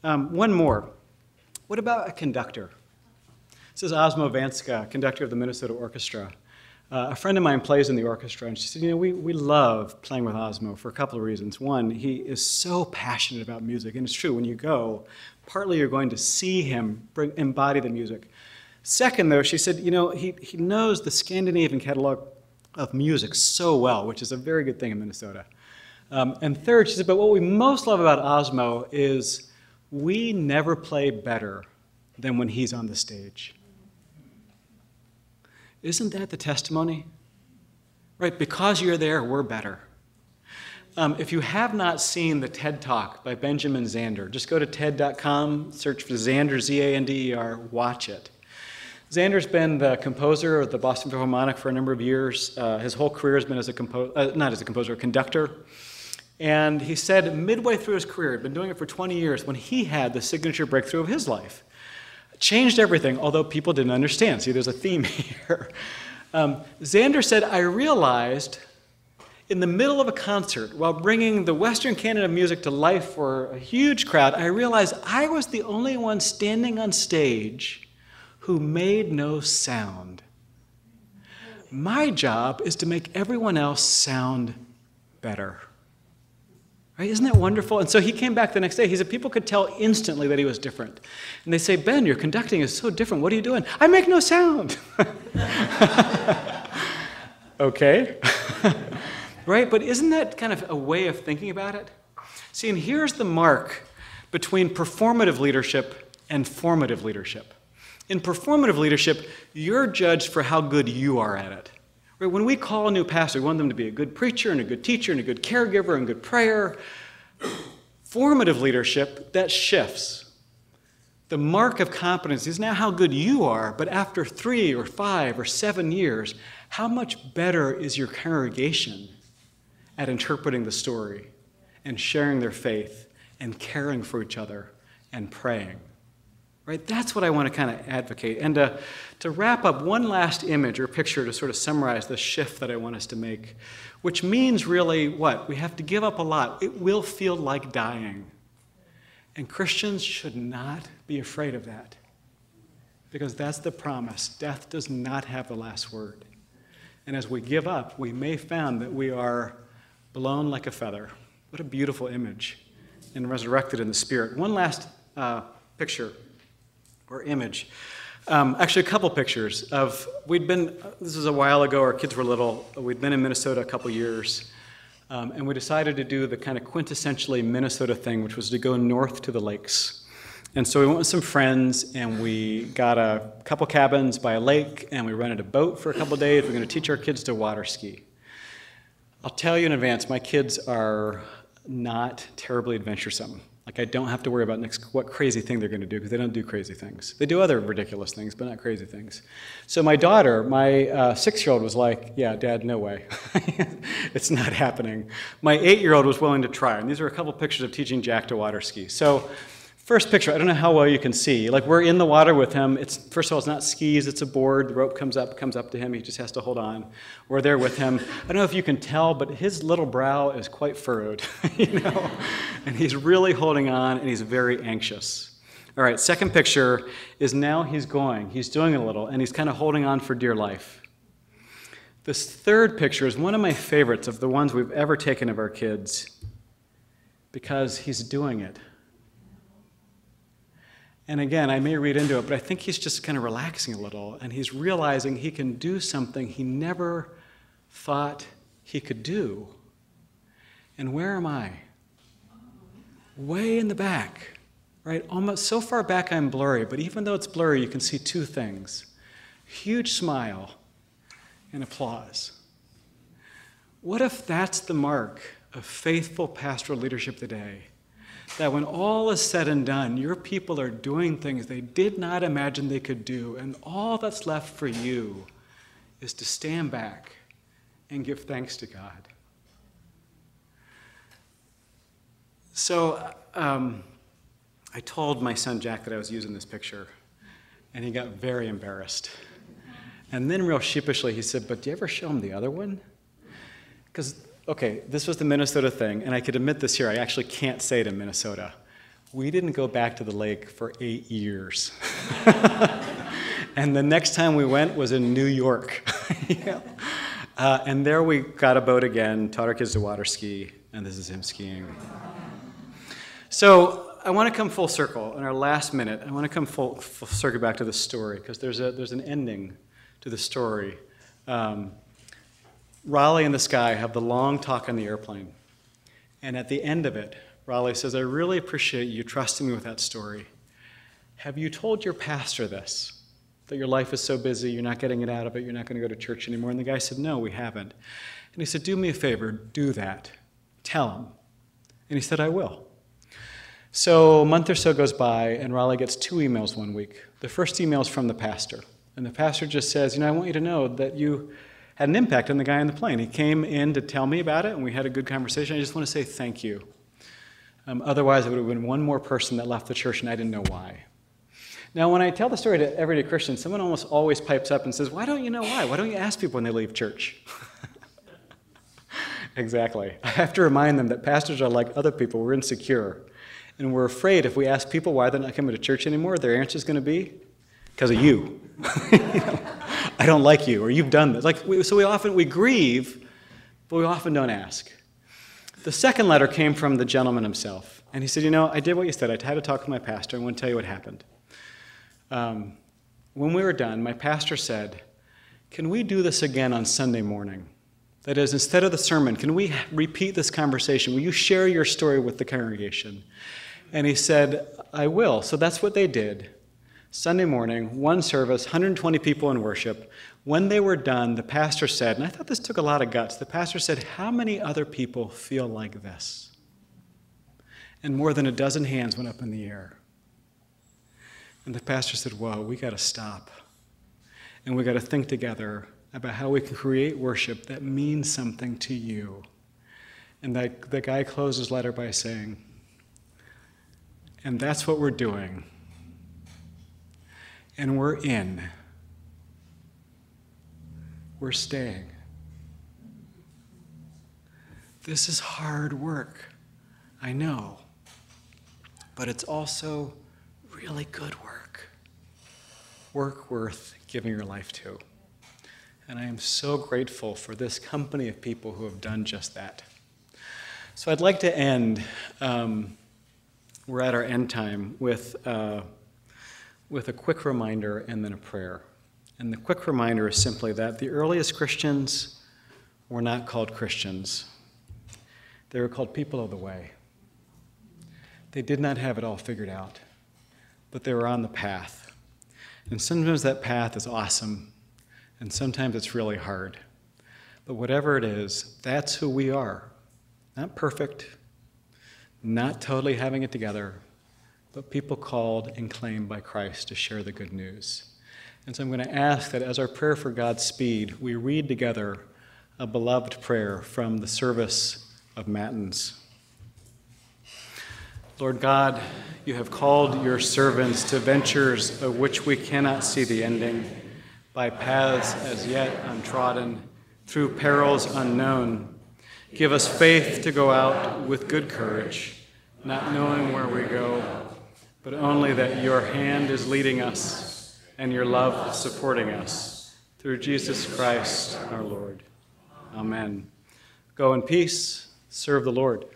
One more. What about a conductor? This is Osmo Vanska, conductor of the Minnesota Orchestra. A friend of mine plays in the orchestra, and she said, you know, we love playing with Osmo for a couple of reasons. One, he is so passionate about music, and it's true, when you go, partly you're going to see him embody the music. Second, though, she said, you know, he knows the Scandinavian catalog of music so well, which is a very good thing in Minnesota. And third, she said, but what we most love about Osmo is we never play better than when he's on the stage. Isn't that the testimony? Right, because you're there, we're better. If you have not seen the TED Talk by Benjamin Zander, just go to TED.com, search for Zander, Z-A-N-D-E-R, watch it. Zander's been the composer of the Boston Philharmonic for a number of years. His whole career has been as a conductor. And he said midway through his career, he'd been doing it for 20 years, when he had the signature breakthrough of his life. Changed everything, although people didn't understand. See, there's a theme here. Zander said, I realized in the middle of a concert, while bringing the Western Canada music to life for a huge crowd, I realized I was the only one standing on stage who made no sound. My job is to make everyone else sound better. Right? Isn't that wonderful? And so he came back the next day. He said people could tell instantly that he was different. And they say, Ben, your conducting is so different. What are you doing? I make no sound. Okay. Right? But isn't that kind of a way of thinking about it? See, and here's the mark between performative leadership and formative leadership. In performative leadership, you're judged for how good you are at it. Right? When we call a new pastor, we want them to be a good preacher and a good teacher and a good caregiver and good prayer. Formative leadership, that shifts. The mark of competence is not how good you are, but after 3 or 5 or 7 years, how much better is your congregation at interpreting the story and sharing their faith and caring for each other and praying? Right? That's what I want to kind of advocate. And to wrap up, one last image or picture to sort of summarize the shift that I want us to make, which means really what? We have to give up a lot. It will feel like dying. And Christians should not be afraid of that, because that's the promise. Death does not have the last word. And as we give up, we may find that we are blown like a feather. What a beautiful image, and resurrected in the Spirit. One last picture. Or image. Actually, a couple pictures of, this was a while ago, our kids were little, we'd been in Minnesota a couple years, and we decided to do the kind of quintessentially Minnesota thing, which was to go north to the lakes. And so we went with some friends, and we got a couple cabins by a lake, and we rented a boat for a couple days. We're going to teach our kids to water ski. I'll tell you in advance, my kids are not terribly adventuresome. Like, I don't have to worry about what crazy thing they're going to do, because they don't do crazy things. They do other ridiculous things, but not crazy things. So my daughter, my 6-year-old, was like, yeah, Dad, no way. It's not happening. My 8-year-old was willing to try. And these are a couple pictures of teaching Jack to water ski. So first picture, I don't know how well you can see. Like, we're in the water with him. It's, first of all, it's not skis. It's a board. The rope comes up to him. He just has to hold on. We're there with him. I don't know if you can tell, but his little brow is quite furrowed, you know? And he's really holding on, and he's very anxious. All right, second picture is now he's going. He's doing a little, and he's kind of holding on for dear life. This third picture is one of my favorites of the ones we've ever taken of our kids, because he's doing it. And again, I may read into it, but I think he's just kind of relaxing a little, and he's realizing he can do something he never thought he could do. And where am I? Way in the back, right? Almost so far back I'm blurry, but even though it's blurry, you can see two things. Huge smile and applause. What if that's the mark of faithful pastoral leadership today? That when all is said and done, your people are doing things they did not imagine they could do, and all that's left for you is to stand back and give thanks to God. So I told my son Jack that I was using this picture, and he got very embarrassed. And then real sheepishly he said, but do you ever show him the other one? Because okay, this was the Minnesota thing, and I could admit this here, I actually can't say it in Minnesota. We didn't go back to the lake for 8 years. And the next time we went was in New York. Yeah. And there we got a boat again, taught our kids to water ski, and this is him skiing. So I want to come full circle in our last minute. I want to come full circle back to the story, because there's an ending to the story. Raleigh and this guy have the long talk on the airplane. And at the end of it, Raleigh says, I really appreciate you trusting me with that story. Have you told your pastor this? That your life is so busy, you're not getting it out of it, you're not going to go to church anymore? And the guy said, no, we haven't. And he said, do me a favor, do that. Tell him. And he said, I will. So a month or so goes by, and Raleigh gets 2 emails one week. The first email is from the pastor. And the pastor just says, you know, I want you to know that you had an impact on the guy on the plane. He came in to tell me about it, and we had a good conversation. I just want to say thank you. Otherwise, it would have been one more person that left the church, and I didn't know why. Now, when I tell the story to everyday Christians, someone almost always pipes up and says, why don't you know why? Why don't you ask people when they leave church? Exactly. I have to remind them that pastors are like other people. We're insecure, and we're afraid if we ask people why they're not coming to church anymore, their answer is going to be, because of you. You know? I don't like you, or you've done this. Like, so we often, we grieve, but we often don't ask. The second letter came from the gentleman himself. And he said, you know, I did what you said. I had to talk to my pastor. I want to tell you what happened. When we were done, my pastor said, can we do this again on Sunday morning? That is, instead of the sermon, can we repeat this conversation? Will you share your story with the congregation? And he said, I will. So that's what they did. Sunday morning, one service, 120 people in worship. When they were done, the pastor said, and I thought this took a lot of guts, the pastor said, how many other people feel like this? And more than a dozen hands went up in the air. And the pastor said, whoa, we got to stop. And we got to think together about how we can create worship that means something to you. And the guy closed his letter by saying, and that's what we're doing. And we're in. We're staying. This is hard work, I know, but it's also really good work, work worth giving your life to. And I am so grateful for this company of people who have done just that. So I'd like to end, we're at our end time, with a quick reminder and then a prayer. And the quick reminder is simply that the earliest Christians were not called Christians. They were called people of the way. They did not have it all figured out, but they were on the path. And sometimes that path is awesome, and sometimes it's really hard. But whatever it is, that's who we are. Not perfect, not totally having it together, but people called and claimed by Christ to share the good news. And so I'm going to ask that as our prayer for God's speed, we read together a beloved prayer from the service of Matins. Lord God, you have called your servants to ventures of which we cannot see the ending, by paths as yet untrodden, through perils unknown. Give us faith to go out with good courage, not knowing where we go, but only that your hand is leading us, and your love is supporting us. Through Jesus Christ, our Lord. Amen. Go in peace, serve the Lord.